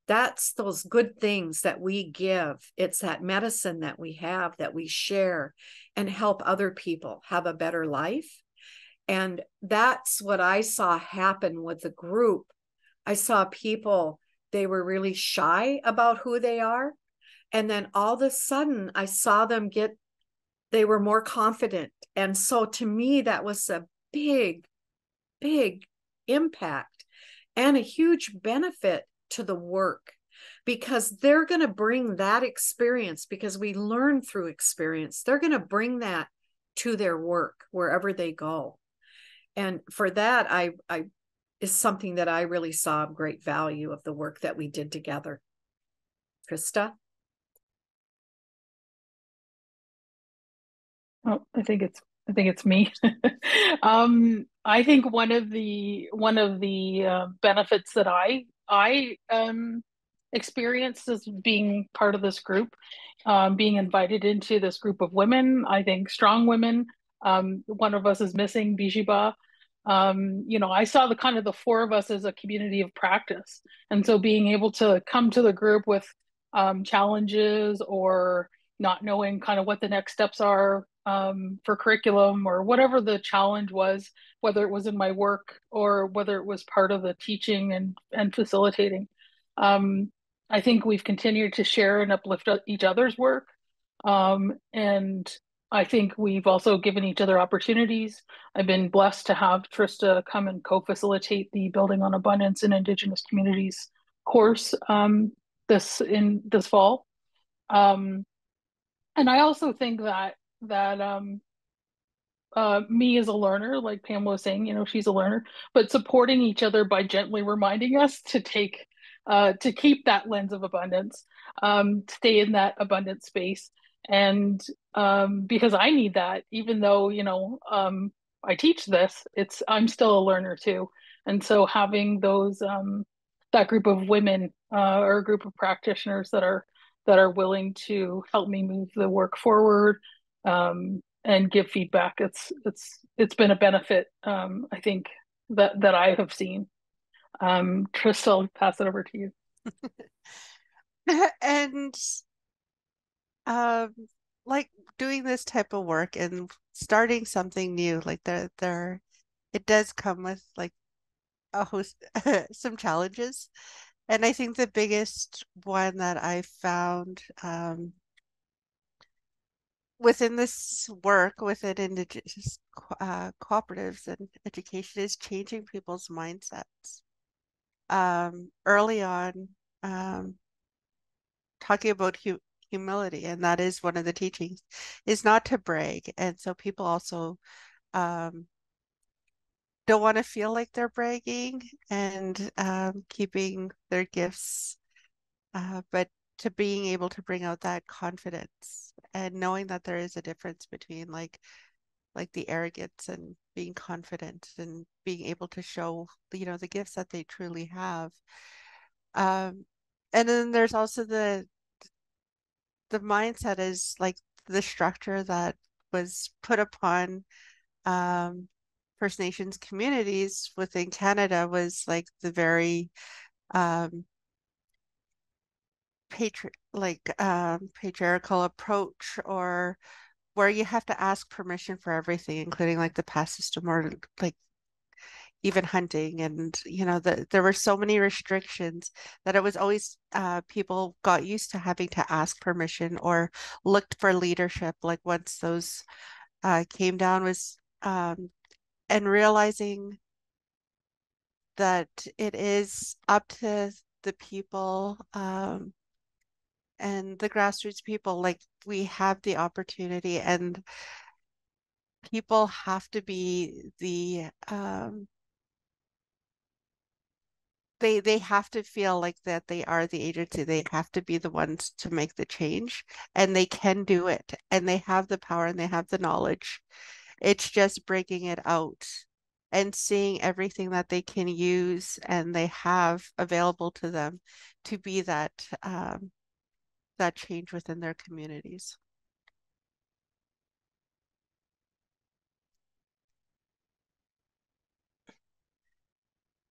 That's those good things that we give. It's that medicine that we have, that we share and help other people have a better life. And that's what I saw happen with the group. I saw people, they were really shy about who they are. And then all of a sudden, I saw them get, they were more confident. And so to me, that was a big, big impact and a huge benefit to the work, because they're going to bring that experience, because we learn through experience. They're going to bring that to their work wherever they go. And for that, I, I is something that I really saw of great value of the work that we did together. Trista? Oh, I think it's I think it's me. um, I think one of the one of the uh, benefits that I I um, experienced as being part of this group, um, being invited into this group of women. I think strong women. Um, one of us is missing, Bijiba. Um, you know, I saw the kind of the four of us as a community of practice, and so being able to come to the group with um, challenges or not knowing kind of what the next steps are um, for curriculum or whatever the challenge was, whether it was in my work or whether it was part of the teaching and, and facilitating. Um, I think we've continued to share and uplift each other's work. Um, and I think we've also given each other opportunities. I've been blessed to have Trista come and co-facilitate the Building on Abundance in Indigenous Communities course um, this in this fall. Um, And I also think that that um, uh, me as a learner, like Pamela was saying, you know, she's a learner, but supporting each other by gently reminding us to take, uh, to keep that lens of abundance, um, stay in that abundant space. And um, because I need that, even though, you know, um, I teach this, it's, I'm still a learner too. And so having those, um, that group of women uh, or a group of practitioners that are that are willing to help me move the work forward um, and give feedback. It's it's it's been a benefit, um, I think, that, that I have seen. Um, Trista, I'll pass it over to you. And um, like doing this type of work and starting something new, like there, there, it does come with like a host, some challenges. And I think the biggest one that I found um, within this work, within Indigenous uh, cooperatives and education is changing people's mindsets. Um, early on, um, talking about hu humility, and that is one of the teachings, is not to brag. And so people also um, don't want to feel like they're bragging and um, keeping their gifts, uh, but to being able to bring out that confidence and knowing that there is a difference between like, like the arrogance and being confident and being able to show, you know, the gifts that they truly have. Um, and then there's also the, the mindset is like the structure that was put upon, um, First Nations communities within Canada was like the very um, patri like um, patriarchal approach, or where you have to ask permission for everything, including like the past system or like even hunting. And, you know, the, there were so many restrictions that it was always uh, people got used to having to ask permission or looked for leadership. Like once those uh, came down was um, and realizing that it is up to the people um, and the grassroots people, like we have the opportunity and people have to be the, um, they, they have to feel like that they are the agency. They have to be the ones to make the change and they can do it and they have the power and they have the knowledge. It's just breaking it out and seeing everything that they can use and they have available to them to be that um, that change within their communities.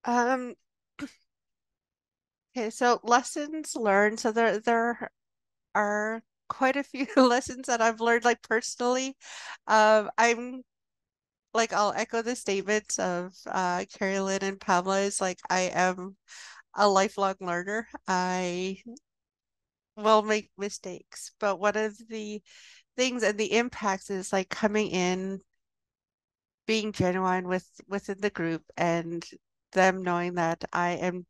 Um, okay, so lessons learned. So there there are quite a few lessons that I've learned, like personally. Um, I'm like, I'll echo the statements of uh, Karri-Lynn and Pamela is like, I am a lifelong learner. I will make mistakes, but one of the things and the impacts is like coming in, being genuine with within the group and them knowing that I am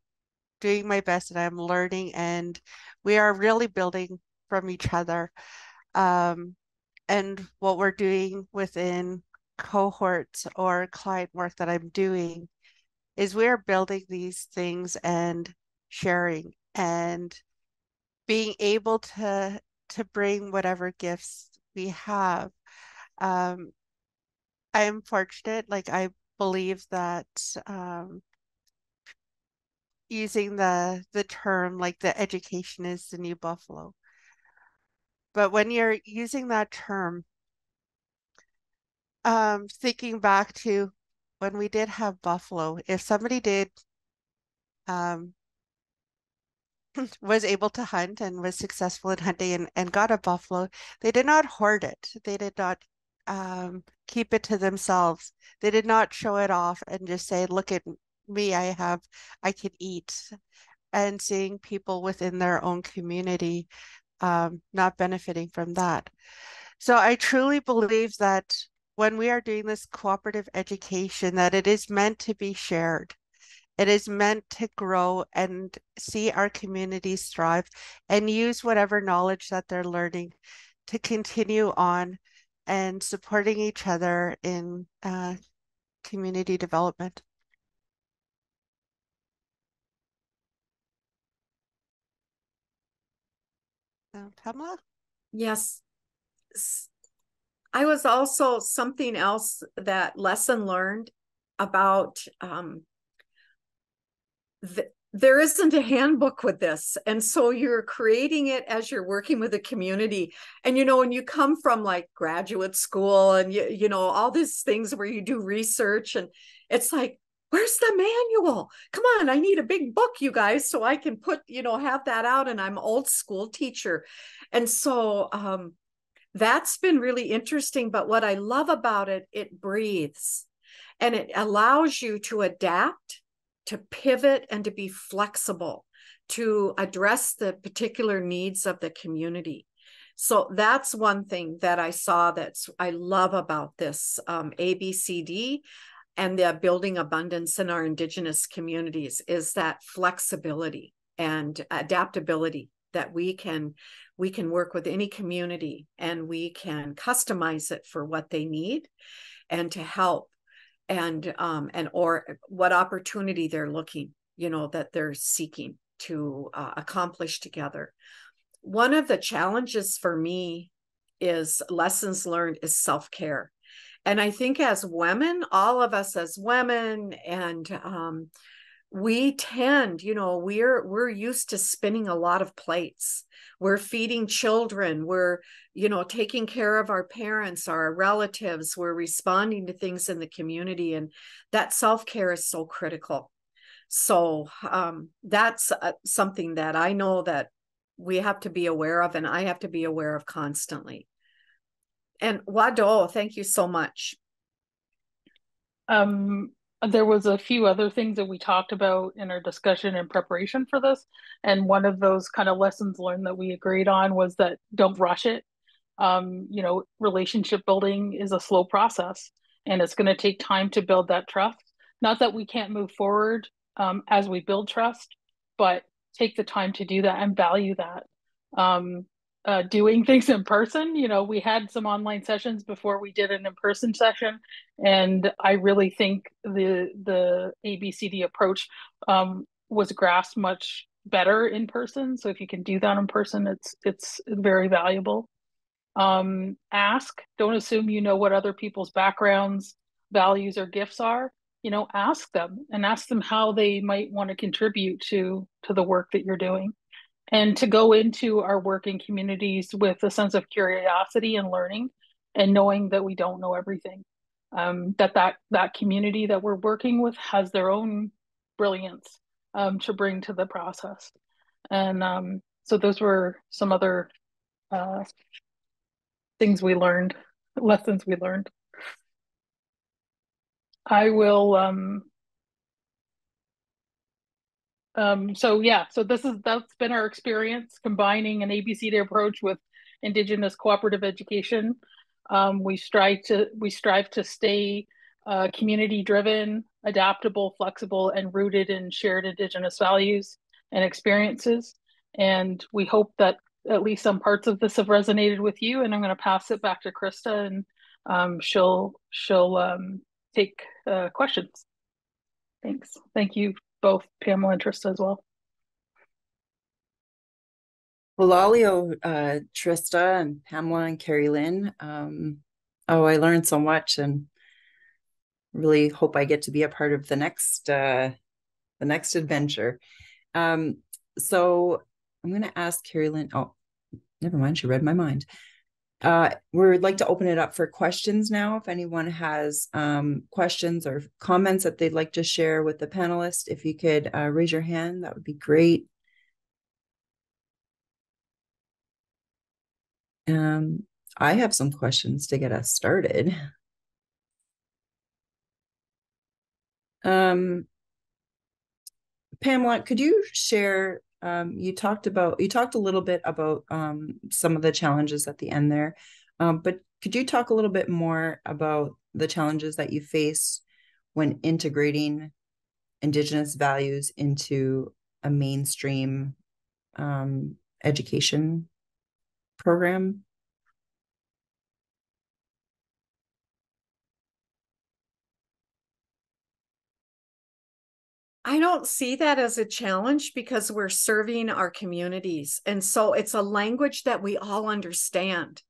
doing my best and I'm learning and we are really building from each other um, and what we're doing within cohorts or client work that I'm doing is we're building these things and sharing and being able to to bring whatever gifts we have. Um, I am fortunate, like I believe that um, using the the term like the education is the new buffalo. But when you're using that term, um, thinking back to when we did have buffalo, if somebody did um, was able to hunt and was successful in hunting and, and got a buffalo, they did not hoard it. They did not um, keep it to themselves. They did not show it off and just say, look at me, I have, I can eat. And seeing people within their own community um, not benefiting from that. So I truly believe that when we are doing this cooperative education, that it is meant to be shared. It is meant to grow and see our communities thrive and use whatever knowledge that they're learning to continue on and supporting each other in uh, community development. Uh, Pamela? Yes. I was also something else that lesson learned about um, The, there isn't a handbook with this. And so you're creating it as you're working with the community. And, you know, when you come from like graduate school and, you, you know, all these things where you do research and it's like, where's the manual? Come on, I need a big book, you guys, so I can put, you know, have that out. And I'm old school teacher. And so um, that's been really interesting. But what I love about it, it breathes and it allows you to adapt, to pivot and to be flexible, to address the particular needs of the community. So that's one thing that I saw that's I love about this um, A B C D and the building abundance in our Indigenous communities is that flexibility and adaptability that we can we can work with any community and we can customize it for what they need and to help. And um and or what opportunity they're looking, you know, that they're seeking to uh, accomplish together. One of the challenges for me is lessons learned is self-care. And I think as women, all of us as women, and um, we tend, you know, we're we're used to spinning a lot of plates. We're feeding children. We're, you know, taking care of our parents, our relatives. We're responding to things in the community, and that self-care is so critical. So um, that's uh, something that I know that we have to be aware of, and I have to be aware of constantly. And Wado, thank you so much. Um. There was a few other things that we talked about in our discussion and preparation for this. And one of those kind of lessons learned that we agreed on was that don't rush it. Um, you know, relationship building is a slow process and it's going to take time to build that trust. Not that we can't move forward um, as we build trust, but take the time to do that and value that. Um, Uh, doing things in person, you know, we had some online sessions before we did an in-person session, and I really think the the A B C D approach um, was grasped much better in person. So if you can do that in person, it's it's very valuable. Um, ask, don't assume you know what other people's backgrounds, values, or gifts are. You know, ask them and ask them how they might want to contribute to to the work that you're doing. And to go into our working communities with a sense of curiosity and learning and knowing that we don't know everything, um, that, that that community that we're working with has their own brilliance um, to bring to the process. And um, so those were some other uh, things we learned, lessons we learned. I will... Um, Um, so yeah, so this is that's been our experience combining an A B C D approach with Indigenous cooperative education. Um, we strive to we strive to stay uh, community-driven, adaptable, flexible, and rooted in shared Indigenous values and experiences. And we hope that at least some parts of this have resonated with you. And I'm going to pass it back to Krista, and um, she'll she'll um, take uh, questions. Thanks. Thank you both, Pamela and Trista, as well. Well, Lalio, uh, Trista, and Pamela, and Karri-Lynn. Um, oh, I learned so much, and really hope I get to be a part of the next uh, the next adventure. Um, so I'm going to ask Karri-Lynn. Oh, never mind. She read my mind. Uh, we would like to open it up for questions now. If anyone has um, questions or comments that they'd like to share with the panelists, if you could uh, raise your hand, that would be great. Um, I have some questions to get us started. Um, Pamela, could you share? Um, you talked about you talked a little bit about um, some of the challenges at the end there, um, but could you talk a little bit more about the challenges that you face when integrating Indigenous values into a mainstream um, education program? I don't see that as a challenge because we're serving our communities. And so it's a language that we all understand.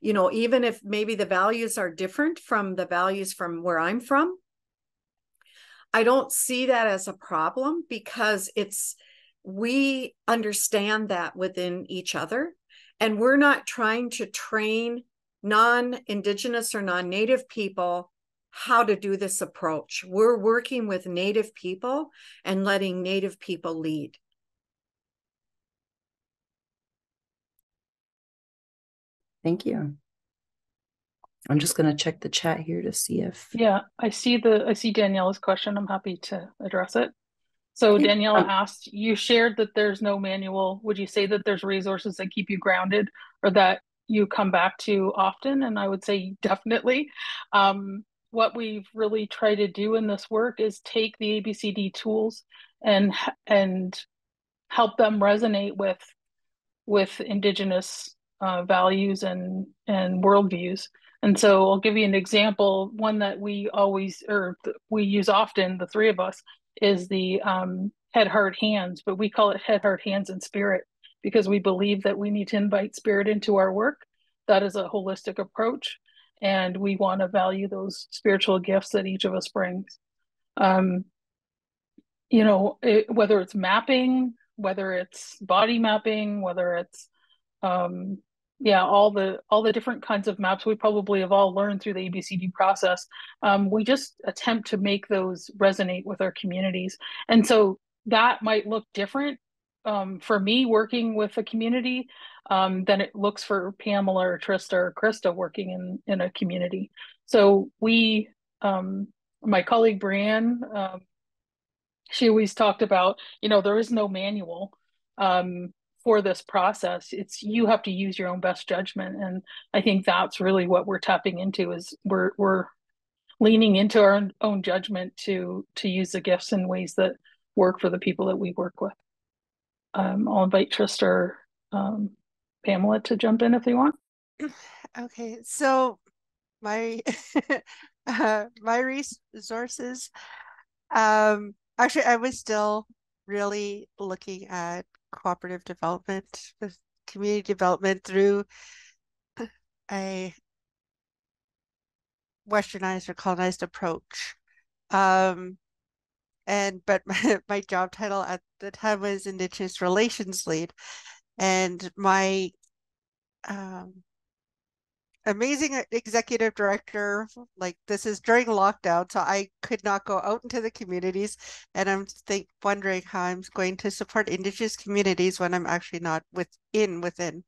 You know, even if maybe the values are different from the values from where I'm from, I don't see that as a problem because it's, we understand that within each other. And we're not trying to train non-Indigenous or non-Native people how to do this approach. We're working with Native people and letting Native people lead. Thank you. I'm just going to check the chat here to see if. Yeah, I see the I see Danielle's question. I'm happy to address it. So Danielle um, asked, you shared that there's no manual. Would you say that there's resources that keep you grounded or that you come back to often? And I would say definitely. Um, what we've really tried to do in this work is take the A B C D tools and and help them resonate with with Indigenous uh, values and and worldviews. And so I'll give you an example. One that we always or we use often, the three of us, is the um, head, heart, hands, but we call it head, heart, hands, and spirit because we believe that we need to invite spirit into our work. That is a holistic approach, and we want to value those spiritual gifts that each of us brings. Um, you know, it, whether it's mapping, whether it's body mapping, whether it's, um, yeah, all the all the different kinds of maps we probably have all learned through the A B C D process. Um, we just attempt to make those resonate with our communities. And so that might look different um, for me working with a community um, than it looks for Pamela or Trista or Krista working in, in a community. So we, um, my colleague Brianne, um, she always talked about, you know, there is no manual. Um, For this process, it's you have to use your own best judgment, and I think that's really what we're tapping into is we're we're leaning into our own, own judgment to to use the gifts in ways that work for the people that we work with. Um, I'll invite Trista or um, Pamela to jump in if they want. Okay, so my uh, my resources. Um, actually, I was still really looking at cooperative development, community development through a westernized or colonized approach. Um, and but my, my job title at the time was Indigenous Relations Lead, and my um, amazing executive director, like this is during lockdown, so I could not go out into the communities, and I'm think wondering how I'm going to support Indigenous communities when I'm actually not within within.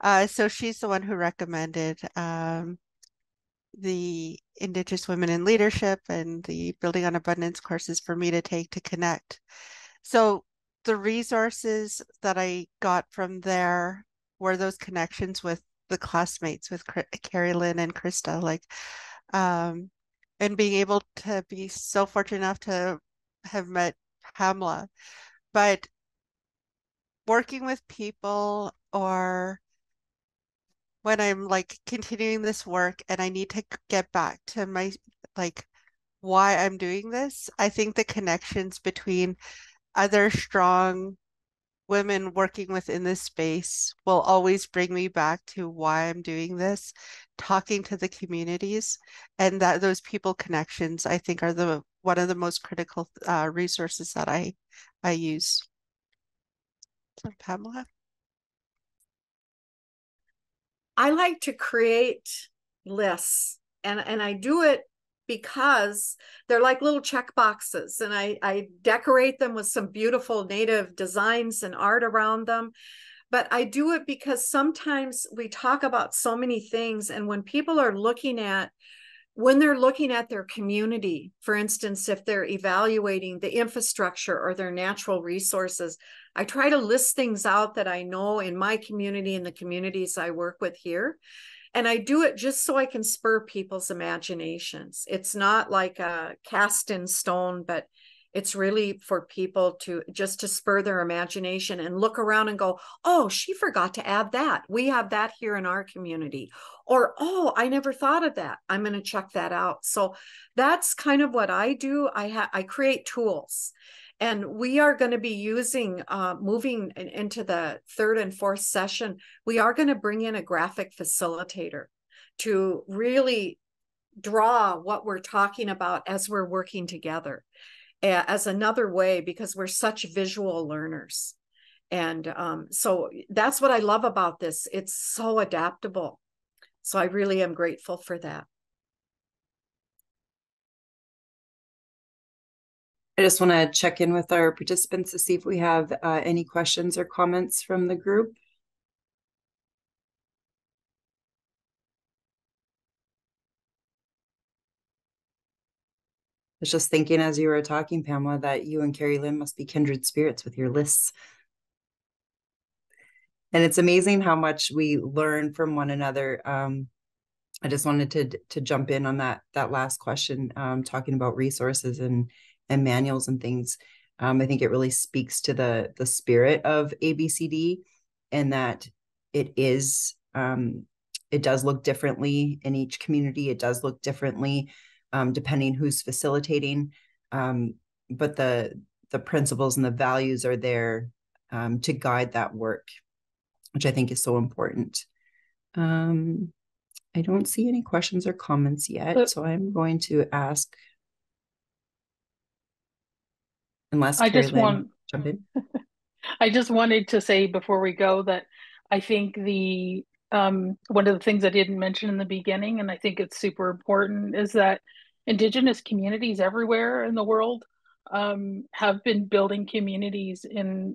Uh, so she's the one who recommended um, the Indigenous Women in Leadership and the Building on Abundance courses for me to take to connect. So the resources that I got from there were those connections with the classmates, with Karri-Lynn and Krista, like, um, and being able to be so fortunate enough to have met Pamela. But working with people, or when I'm like continuing this work and I need to get back to my, like, why I'm doing this. I think the connections between other strong women working within this space will always bring me back to why I'm doing this, talking to the communities, and that those people connections, I think, are the one of the most critical uh, resources that I, I use. So, Pamela? I like to create lists, and, and I do it because they're like little check boxes, and I, I decorate them with some beautiful native designs and art around them. But I do it because sometimes we talk about so many things, and when people are looking at, when they're looking at their community, for instance, if they're evaluating the infrastructure or their natural resources, I try to list things out that I know in my community and the communities I work with here. And I do it just so I can spur people's imaginations. It's not like a cast in stone, but it's really for people to just to spur their imagination and look around and go, oh, she forgot to add that. We have that here in our community. Or, oh, I never thought of that. I'm going to check that out. So that's kind of what I do. I, ha I create tools. And we are going to be using, uh, moving into the third and fourth session, we are going to bring in a graphic facilitator to really draw what we're talking about as we're working together uh, as another way, because we're such visual learners. And um, so that's what I love about this. It's so adaptable. So I really am grateful for that. I just want to check in with our participants to see if we have uh, any questions or comments from the group. I was just thinking as you were talking, Pamela, that you and Karri-Lynn must be kindred spirits with your lists. And it's amazing how much we learn from one another. Um, I just wanted to, to jump in on that, that last question, um, talking about resources and and manuals and things. Um, I think it really speaks to the, the spirit of A B C D, and that it is, um, it does look differently in each community. It does look differently um, depending who's facilitating, um, but the, the principles and the values are there um, to guide that work, which I think is so important. Um, I don't see any questions or comments yet, so I'm going to ask Unless I just want, jump in. I just wanted to say before we go that I think the um, one of the things I didn't mention in the beginning, and I think it's super important, is that Indigenous communities everywhere in the world um, have been building communities in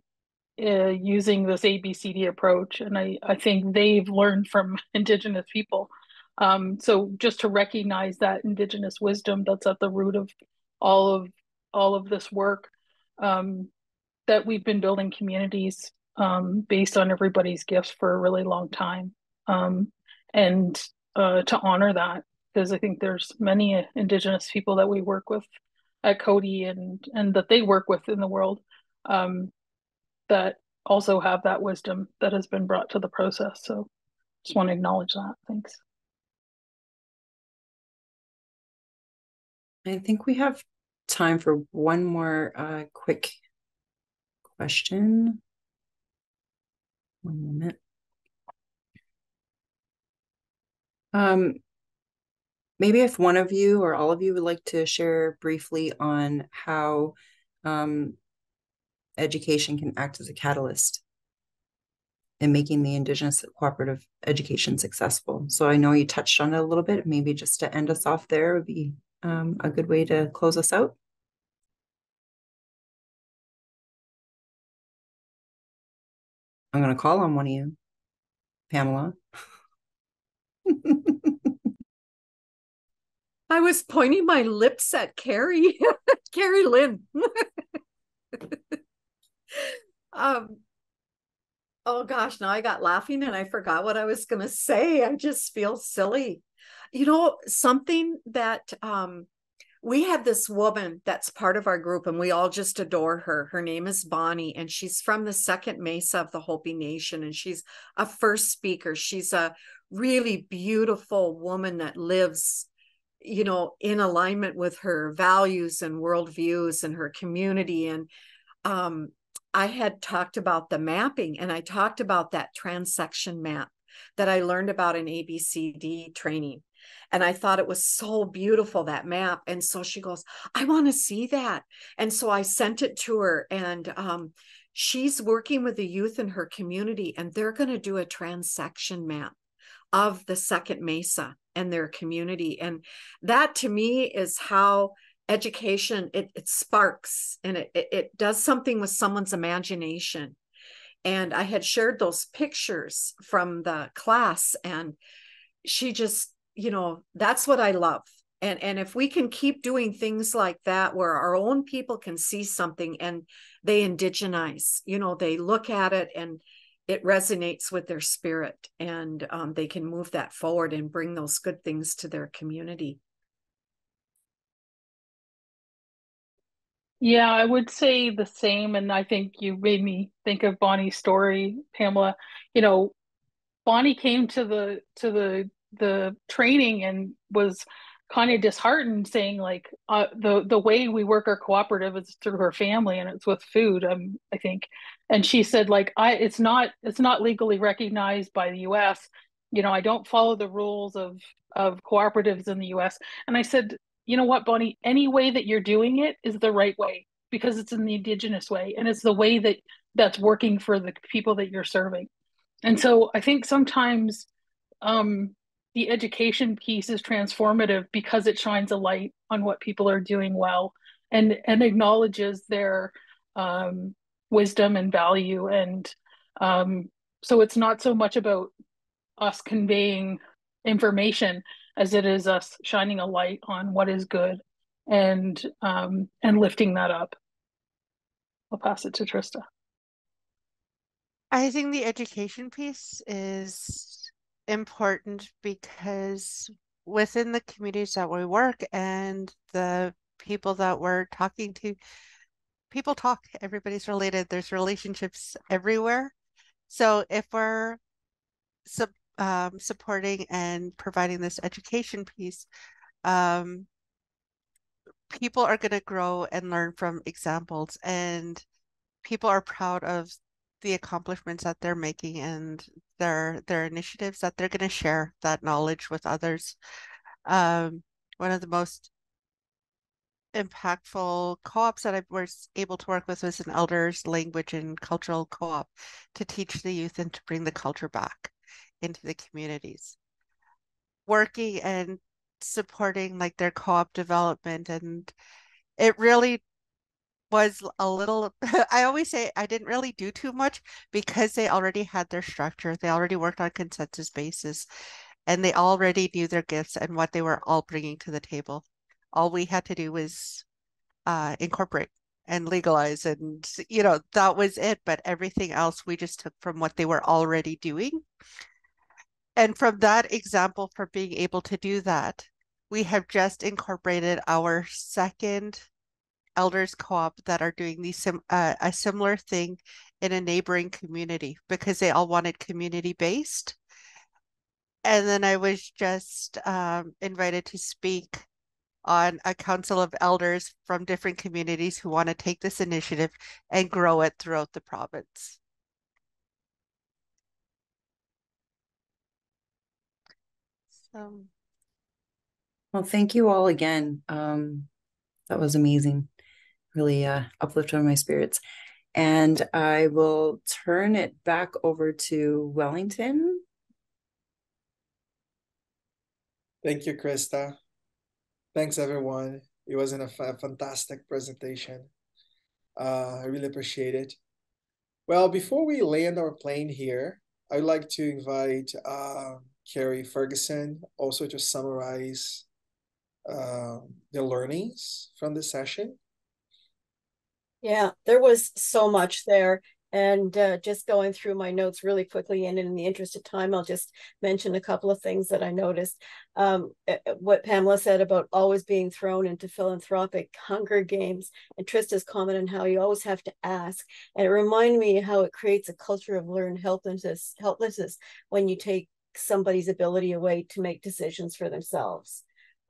uh, using this A B C D approach. And I, I think they've learned from Indigenous people. Um, so just to recognize that Indigenous wisdom that's at the root of all of, all of this work, Um, that we've been building communities um, based on everybody's gifts for a really long time, um, and uh, to honor that, because I think there's many Indigenous people that we work with at Cody and and that they work with in the world um, that also have that wisdom that has been brought to the process. So just want to acknowledge that. Thanks. I think we have time for one more uh, quick question. One moment. Um, maybe if one of you or all of you would like to share briefly on how um, education can act as a catalyst in making the Indigenous cooperative education successful. So I know you touched on it a little bit. Maybe just to end us off there would be Um, a good way to close us out. I'm going to call on one of you, Pamela. I was pointing my lips at Karri, Karri-Lynn. um, oh gosh, now I got laughing and I forgot what I was going to say. I just feel silly. You know, something that um, we have this woman that's part of our group and we all just adore her. Her name is Bonnie, and she's from the Second Mesa of the Hopi Nation, and she's a first speaker. She's a really beautiful woman that lives you know, in alignment with her values and worldviews and her community. And um, I had talked about the mapping, and I talked about that transection map that I learned about in A B C D training. And I thought it was so beautiful, that map. And so she goes, I want to see that. And so I sent it to her, and um, she's working with the youth in her community, and they're going to do a transection map of the Second Mesa and their community. And that, to me, is how education, it, it sparks, and it, it, it does something with someone's imagination. And I had shared those pictures from the class, and she just, you know, that's what I love. And, and if we can keep doing things like that, where our own people can see something and they indigenize, you know, they look at it and it resonates with their spirit, and um, they can move that forward and bring those good things to their community. Yeah, I would say the same. And I think you made me think of Bonnie's story, Pamela. You know, Bonnie came to the to the the training and was kind of disheartened, saying like, uh, the the way we work our cooperative is through her family, and it's with food, um, I think. And she said, like, I it's not it's not legally recognized by the U S You know, I don't follow the rules of of cooperatives in the U S And I said, you know what, Bonnie, any way that you're doing it is the right way, because it's in the Indigenous way, and it's the way that that's working for the people that you're serving. And so I think sometimes um, the education piece is transformative, because it shines a light on what people are doing well, and and acknowledges their um, wisdom and value. And um, so it's not so much about us conveying information as it is us shining a light on what is good, and um, and lifting that up. I'll pass it to Trista. I think the education piece is important, because within the communities that we work and the people that we're talking to, people talk, everybody's related, there's relationships everywhere. So if we're sub Um, supporting and providing this education piece, um, people are going to grow and learn from examples, and people are proud of the accomplishments that they're making and their their initiatives that they're going to share that knowledge with others. Um, one of the most impactful co-ops that I was able to work with was an elders language and cultural co-op, to teach the youth and to bring the culture back into the communities. Working and supporting like their co-op development, and it really was a little, I always say I didn't really do too much, because they already had their structure, they already worked on consensus basis, and they already knew their gifts and what they were all bringing to the table. All we had to do was uh, incorporate and legalize, and you know, that was it. But everything else we just took from what they were already doing. And from that example, for being able to do that, we have just incorporated our second elders co-op that are doing the sim uh, a similar thing in a neighboring community, because they all wanted community based. And then I was just um, invited to speak on a council of elders from different communities who want to take this initiative and grow it throughout the province. So, well, thank you all again. Um, that was amazing. Really uh, uplifted my spirits. And I will turn it back over to Wellington. Thank you, Krista. Thanks, everyone. It was a fantastic presentation. Uh, I really appreciate it. Well, before we land our plane here, I'd like to invite uh, Kerry Ferguson also to summarize uh, the learnings from this session. Yeah, there was so much there. And uh, just going through my notes really quickly, and in the interest of time, I'll just mention a couple of things that I noticed. Um, what Pamela said about always being thrown into philanthropic hunger games, and Trista's comment on how you always have to ask. And it reminded me how it creates a culture of learned helplessness, helplessness when you take somebody's ability away to make decisions for themselves.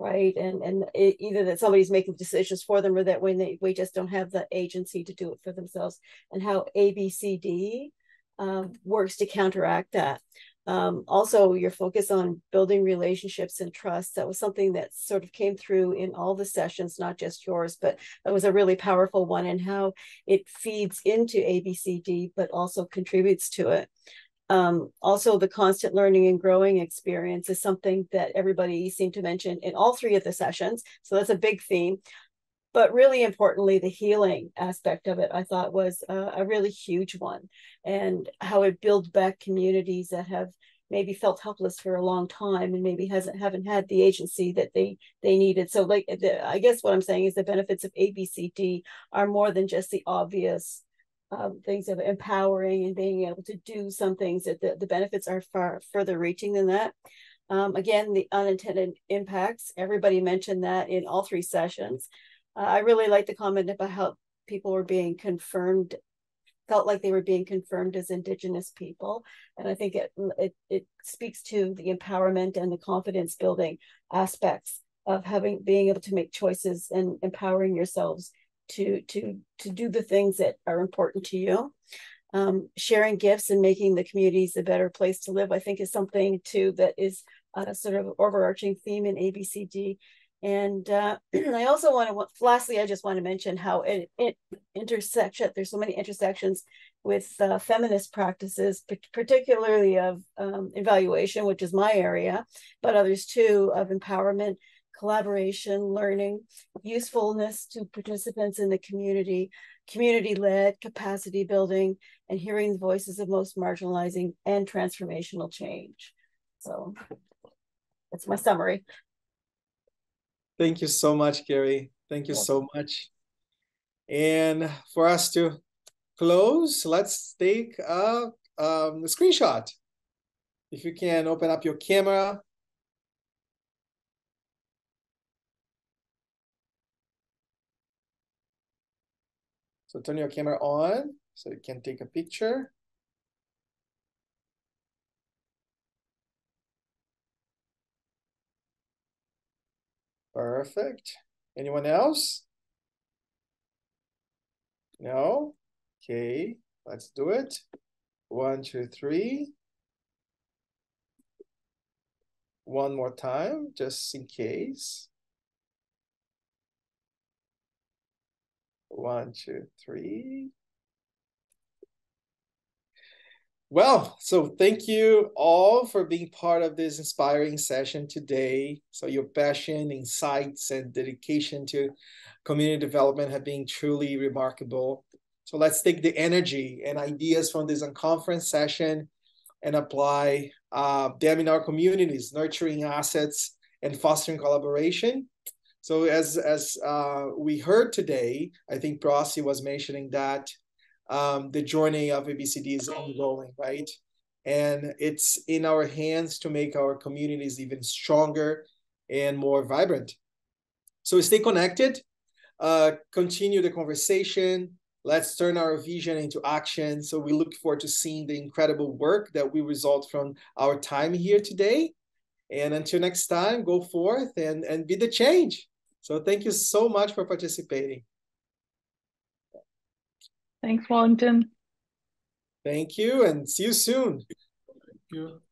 right? And and it, either that somebody's making decisions for them, or that when they we just don't have the agency to do it for themselves. And how A B C D uh, works to counteract that. Um, also, your focus on building relationships and trust, that was something that sort of came through in all the sessions, not just yours, but it was a really powerful one, and how it feeds into A B C D, but also contributes to it. Um, also, the constant learning and growing experience is something that everybody seemed to mention in all three of the sessions. So that's a big theme. But really importantly, the healing aspect of it, I thought, was a, a really huge one, and how it builds back communities that have maybe felt helpless for a long time and maybe hasn't haven't had the agency that they they needed. So, like, the, I guess what I'm saying is the benefits of A B C D are more than just the obvious um, things of empowering and being able to do some things. That the, the benefits are far further reaching than that. Um, again, the unintended impacts. Everybody mentioned that in all three sessions. Uh, I really like the comment about how people were being confirmed, felt like they were being confirmed as Indigenous people. And I think it, it, it speaks to the empowerment and the confidence building aspects of having, being able to make choices and empowering yourselves to, to, to do the things that are important to you. Um, sharing gifts and making the communities a better place to live, I think, is something too that is a sort of overarching theme in A B C D. And uh, I also want to, lastly, I just want to mention how it, it intersection, there's so many intersections with uh, feminist practices, particularly of um, evaluation, which is my area, but others too, of empowerment, collaboration, learning, usefulness to participants in the community, community-led capacity building, and hearing the voices of most marginalizing and transformational change. So that's my summary. Thank you so much, Kerry. Thank you so much. And for us to close, let's take a, um, a screenshot. If you can open up your camera. So turn your camera on so you can take a picture. Perfect. Anyone else? No? Okay, let's do it. One, two, three. One more time, just in case. One, two, three. Well, so thank you all for being part of this inspiring session today. So your passion, insights, and dedication to community development have been truly remarkable. So let's take the energy and ideas from this conference session and apply uh, them in our communities, nurturing assets and fostering collaboration. So as, as uh, we heard today, I think Prasi was mentioning that Um, the journey of A B C D is ongoing, right? And it's in our hands to make our communities even stronger and more vibrant. So stay connected, uh, continue the conversation. Let's turn our vision into action. So we look forward to seeing the incredible work that we result from our time here today. And until next time, go forth and, and be the change. So thank you so much for participating. Thanks, Wellington. Thank you, and see you soon. Thank you.